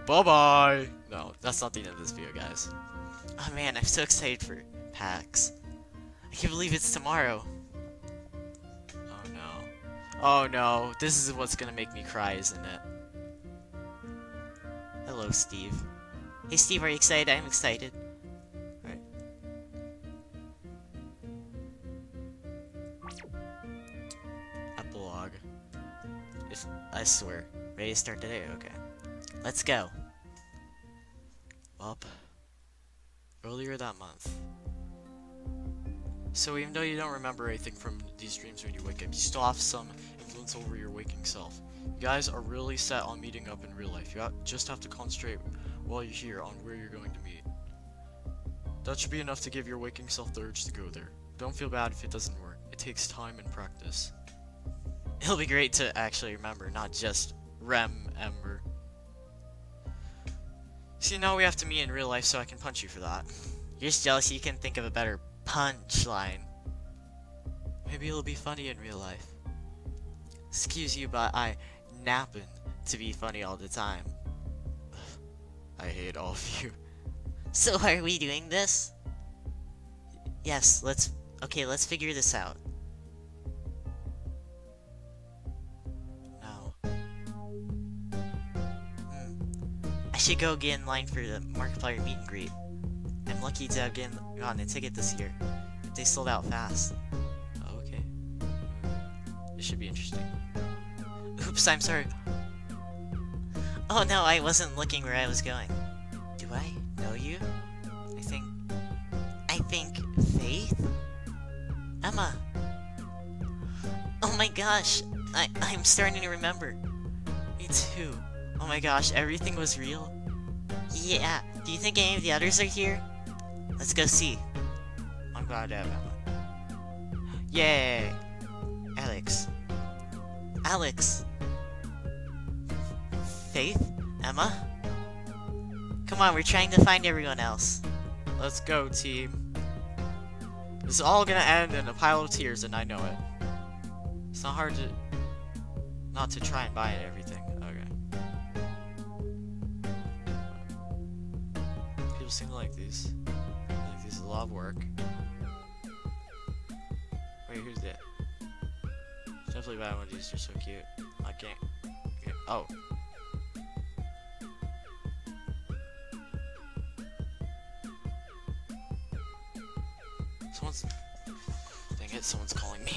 Bye-bye! No, that's not the end of this video, guys. Oh man, I'm so excited for PAX. I can't believe it's tomorrow. Oh no. Oh no, this is what's gonna make me cry, isn't it? Hello, Steve. Hey Steve, are you excited? I'm excited. I swear. Ready to start today? Okay. Let's go. Well, earlier that month. So even though you don't remember anything from these dreams when you wake up, you still have some influence over your waking self. You guys are really set on meeting up in real life. You just have to concentrate while you're here on where you're going to meet. That should be enough to give your waking self the urge to go there. Don't feel bad if it doesn't work. It takes time and practice. It'll be great to actually remember, not just remember. See, now we have to meet in real life so I can punch you for that. You're just jealous you can't think of a better punchline. Maybe it'll be funny in real life. Excuse you, but I nappin' to be funny all the time. I hate all of you. So are we doing this? Yes, let's figure this out. No. I should go get in line for the Markiplier meet and greet. I'm lucky to have gotten a ticket this year. They sold out fast. Oh, okay. This should be interesting. Oops, I'm sorry. Oh no, I wasn't looking where I was going. Do I know you? I think Faith? Emma. Oh my gosh, I'm starting to remember. Me too. Oh my gosh, everything was real? Yeah, do you think any of the others are here? Let's go see. I'm glad to have Emma. Yay! Alex! Faith? Emma? Come on, we're trying to find everyone else. Let's go, team. This is all gonna end in a pile of tears, and I know it. It's not hard to... not to try and buy it, everything. Okay. People seem to like these. I like these a lot of work. Wait, who's that? Definitely buy one of these, they're so cute. I can't... Okay. Oh. Dang it, someone's calling me.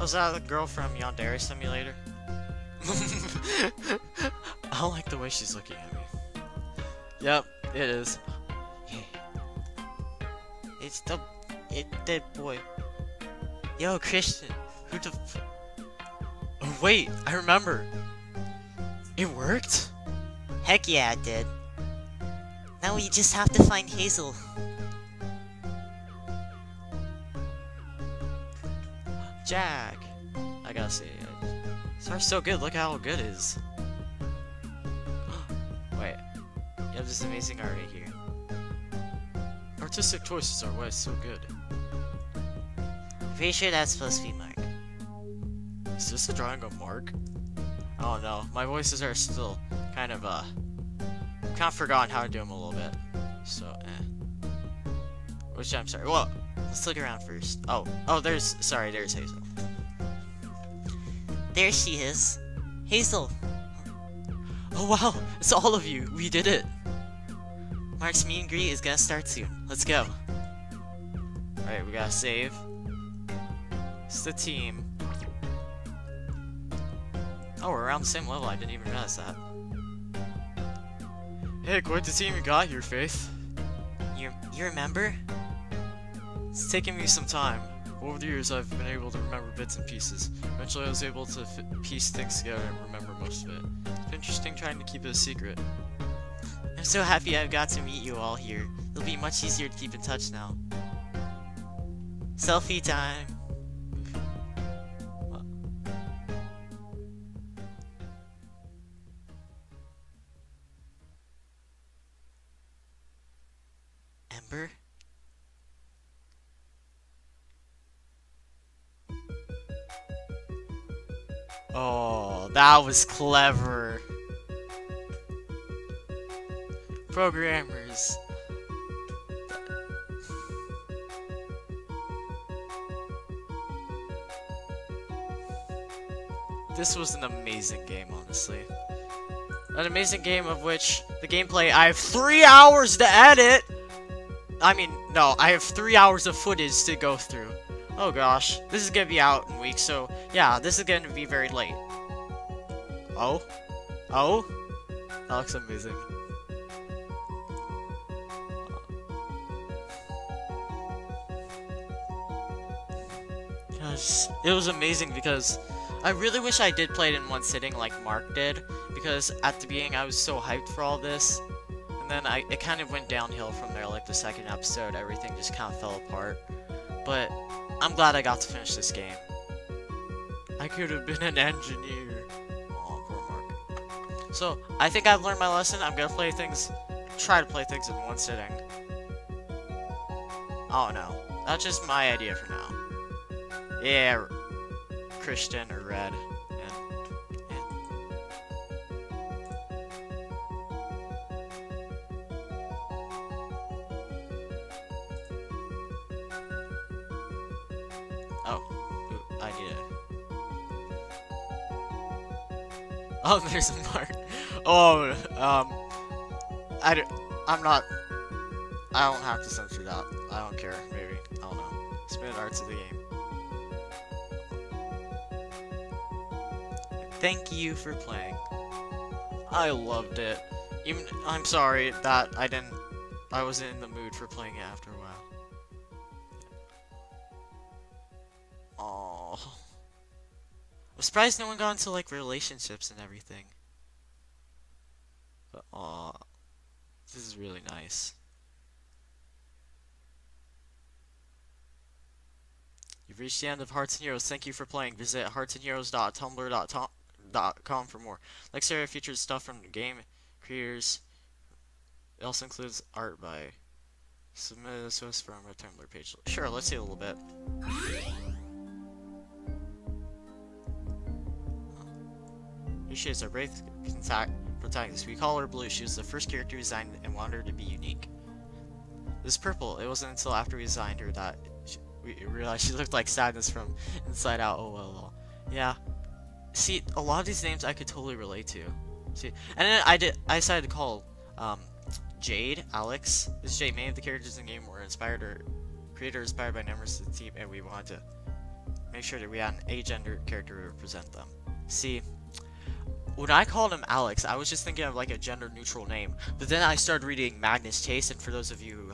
Oh, is that the girl from Yandere Simulator? I don't like the way she's looking at me. Yep, it is. It's the... It's that boy. Yo, Christian. Who the... Oh, wait, I remember. It worked? Heck yeah, it did. Now we just have to find Hazel. Jack! I gotta say, this art's so good, look how good it is. Wait, you have this amazing art right here. Artistic choices are why it's so good. I'm pretty sure that's supposed to be Mark. Is this a drawing of Mark? Oh no, my voices are still kind of, kind of forgotten how to do them a little bit. So, eh. Which I'm sorry, whoa! Let's look around first. Oh, there's Hazel. There she is. Hazel! Oh wow, it's all of you. We did it. Mark's meet and greet is gonna start soon. Let's go. Alright, we gotta save. It's the team. Oh, we're around the same level. I didn't even realize that. Hey, quite the team you got here, Faith. You remember? It's taken me some time. Over the years, I've been able to remember bits and pieces. Eventually, I was able to piece things together and remember most of it. It's interesting trying to keep it a secret. I'm so happy I've got to meet you all here. It'll be much easier to keep in touch now. Selfie time! Ember? Oh, that was clever. Programmers. This was an amazing game, honestly. An amazing game of which the gameplay, I have 3 hours to edit. I mean, no, I have 3 hours of footage to go through. Oh gosh, this is gonna be out in weeks, so yeah, this is gonna be very late. Oh? That looks amazing. Gosh, it was amazing because I really wish I did play it in one sitting like Mark did, because at the beginning I was so hyped for all this, and then it kind of went downhill from there. Like the second episode, everything just kind of fell apart, but I'm glad I got to finish this game. I could have been an engineer. Oh, poor Mark. So, I think I've learned my lesson. I'm gonna play things, try to play things in one sitting. Oh no, that's just my idea for now. Yeah, Christian or Red. Oh, there's a Mark. Oh, I don't have to censor that. I don't care, maybe. I don't know. Spin arts of the game. Thank you for playing. I loved it. Even, I'm sorry that I wasn't in the mood for playing it after a while. Oh. I'm surprised no one got into, like, relationships and everything. But, aw. This is really nice. You've reached the end of Hearts and Heroes. Thank you for playing. Visit heartsandheroes.tumblr.com for more. Next area features stuff from game creators. It also includes art by... Submit this to us from a Tumblr page. Sure, let's see a little bit. Shades are brave protagonist. We call her Blue. She was the first character we designed and wanted her to be unique. This Purple. It wasn't until after we designed her that we realized she looked like sadness from Inside Out. Oh well. Yeah. See, a lot of these names I could totally relate to. See, and then I decided to call Jade Alex. This Jade. Many of the characters in the game were inspired or created or inspired by members of the team, and we wanted to make sure that we had an agender character to represent them. See. When I called him Alex, I was just thinking of like a gender-neutral name, but then I started reading Magnus Chase, and for those of you who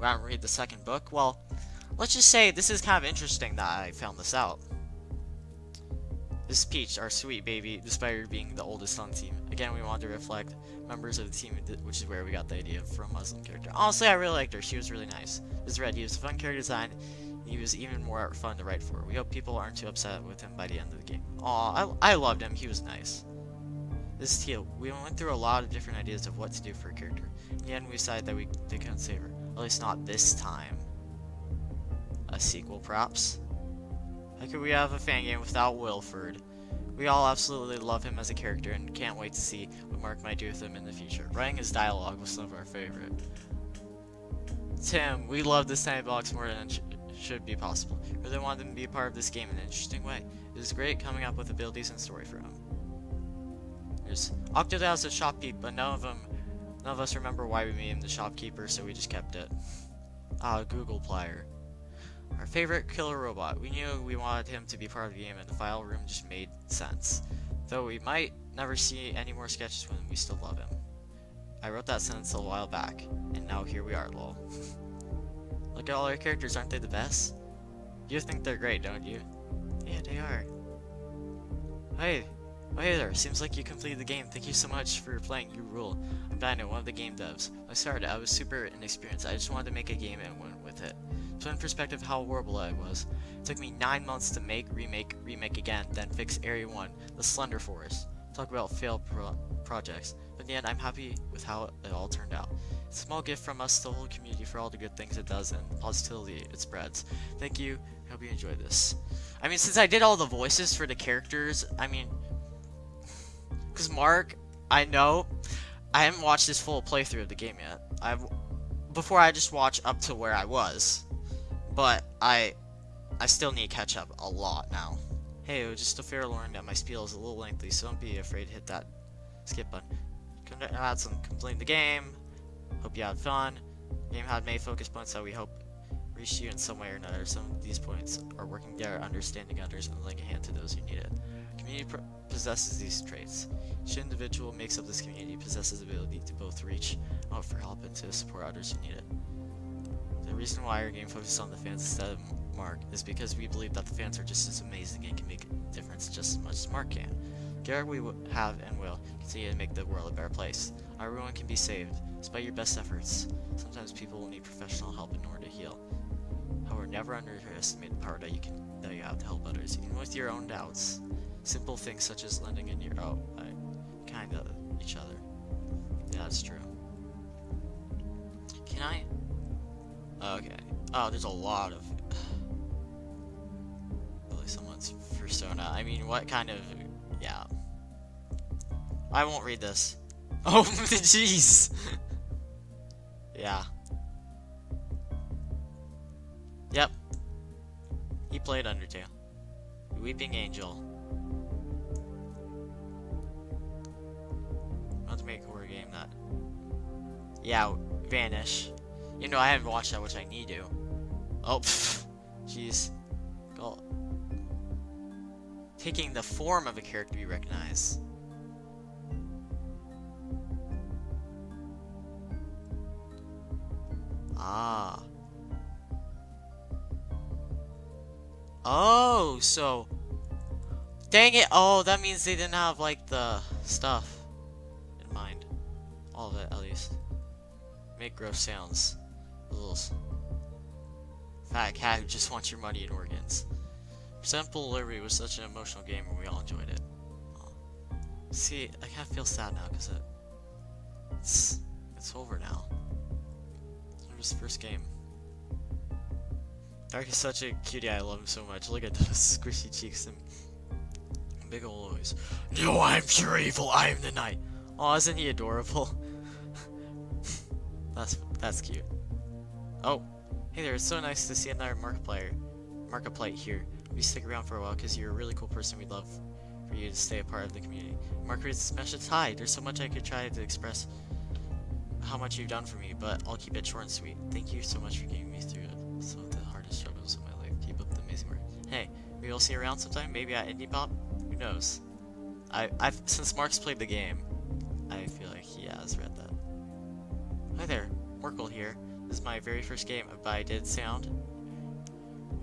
haven't read the second book, well, let's just say this is kind of interesting that I found this out. This is Peach, our sweet baby, despite her being the oldest on the team. Again, we wanted to reflect members of the team, which is where we got the idea for a Muslim character. Honestly, I really liked her. She was really nice. This is Red. He was a fun character design. He was even more fun to write for. We hope people aren't too upset with him by the end of the game. Aw, I loved him. He was nice. This is Teal. We went through a lot of different ideas of what to do for a character. In the end, we decided that they couldn't save her. At least not this time. A sequel, perhaps? How could we have a fan game without Wilford? We all absolutely love him as a character and can't wait to see what Mark might do with him in the future. Writing his dialogue was some of our favorite. Tim, we love this tiny box more than it should be possible. We really wanted him to be a part of this game in an interesting way. It was great coming up with abilities and story for him. Octodad's a shopkeep, but none of us remember why we made him the shopkeeper, so we just kept it. Google Plier. Our favorite killer robot. We knew we wanted him to be part of the game, and the file room just made sense. Though we might never see any more sketches with him, we still love him. I wrote that sentence a while back, and now here we are, lol. Look at all our characters, aren't they the best? You think they're great, don't you? Yeah, they are. Hey. Oh, hey there, seems like you completed the game. Thank you so much for playing. You rule. I'm Dino, one of the game devs. When I started, I was super inexperienced. I just wanted to make a game and went with it. So in perspective, how horrible I was. It took me 9 months to make, remake again, then fix Area 1, the Slender Forest. Talk about failed projects. But in the end, I'm happy with how it all turned out. It's a small gift from us to the whole community for all the good things it does and positivity it spreads. Thank you. I hope you enjoyed this. I mean, since I did all the voices for the characters, I mean... Because Mark, I know, I haven't watched this full playthrough of the game yet. Before I just watched up to where I was, but I still need to catch up a lot now. Hey, it was just a fair warning that my spiel is a little lengthy, so don't be afraid to hit that skip button. Congrats on completing the game. Hope you had fun. The game had many focus points that we hope reached you in some way or another. Some of these points are working together, understanding others, and lending a hand to those who need it. Community possesses these traits. Each individual makes up this community possesses the ability to both reach out for help and to support others who need it. The reason why our game focuses on the fans instead of Mark is because we believe that the fans are just as amazing and can make a difference just as much as Mark can. Together we have and will continue to make the world a better place. Everyone can be saved, despite your best efforts. Sometimes people will need professional help in order to heal. However, never underestimate the power that you have to help others, even with your own doubts. Simple things such as lending in your kinda each other. Yeah, that's true. Can I? Okay. Oh, there's a lot of. Really, someone's persona. I mean, what kind of? Yeah. I won't read this. Oh, jeez. Yeah. Yep. He played Undertale. Weeping Angel. I'll have to make a horror game that. Yeah, Vanish. You know, I haven't watched that, which I need to. Oh, jeez. Go. Taking the form of a character you recognize. Ah. Oh, so. Dang it. Oh, that means they didn't have, like, the stuff in mind. All of it, at least. Make gross sounds. A little fat cat who just wants your money and organs. Presentable Liberty was such an emotional game and we all enjoyed it. Oh. See, I kind of feel sad now because it's over now. It was the first game. Dark is such a cutie, I love him so much. Look at those squishy cheeks and big ol' eyes. No, I'm pure evil, I am the knight. Aw, isn't he adorable? That's cute. Oh, hey there, it's so nice to see another Markiplier here. We stick around for a while because you're a really cool person. We'd love for you to stay a part of the community. Markiplier's message, hi, there's so much I could try to express how much you've done for me, but I'll keep it short and sweet. Thank you so much for getting me through some of the hardest struggles of my life. Keep up the amazing work. Hey, maybe we'll see you around sometime, maybe at IndiePop? Who knows? I've since Mark's played the game, I feel like he has read that. Hi there, Merkel here. This is my very first game, but I did sound,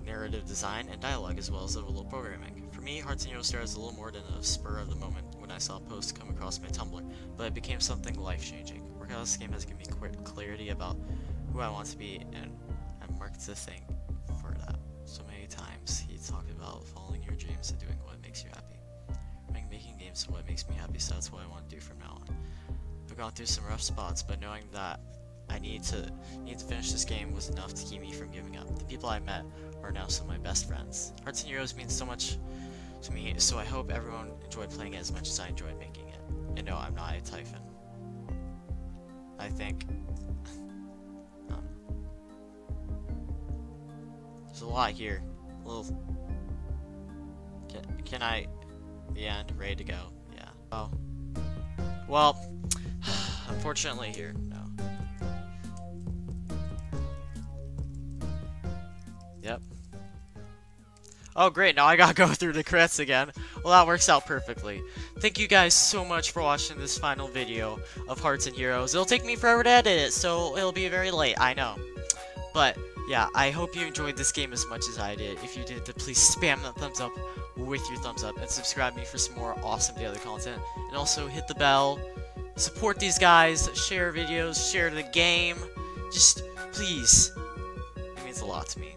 narrative design, and dialogue, as well as a little programming. For me, Hearts and Heroes started as a little more than a spur of the moment when I saw a post come across my Tumblr, but it became something life-changing. Working on this game has given me quick clarity about who I want to be, and I marked the thing for that. So many times he talked about following your dreams and doing what makes you happy. I'm making games is what makes me happy, so that's what I want to do from now on. I've gone through some rough spots, but knowing that I need to finish this game was enough to keep me from giving up. The people I met are now some of my best friends. Hearts and Heroes means so much to me, so I hope everyone enjoyed playing it as much as I enjoyed making it. And no, I'm not a Typhon. I think. There's a lot here. A little. Can I? The end. Ready to go. Yeah. Oh. Well. Unfortunately, here. No. Yep. Oh great, now I gotta go through the credits again. Well, that works out perfectly. Thank you guys so much for watching this final video of Hearts and Heroes. It'll take me forever to edit it, so it'll be very late, I know. But, yeah, I hope you enjoyed this game as much as I did. If you did, then please spam that thumbs up with your thumbs up. And subscribe to me for some more awesome daily content. And also hit the bell. Support these guys. Share videos. Share the game. Just, please. It means a lot to me.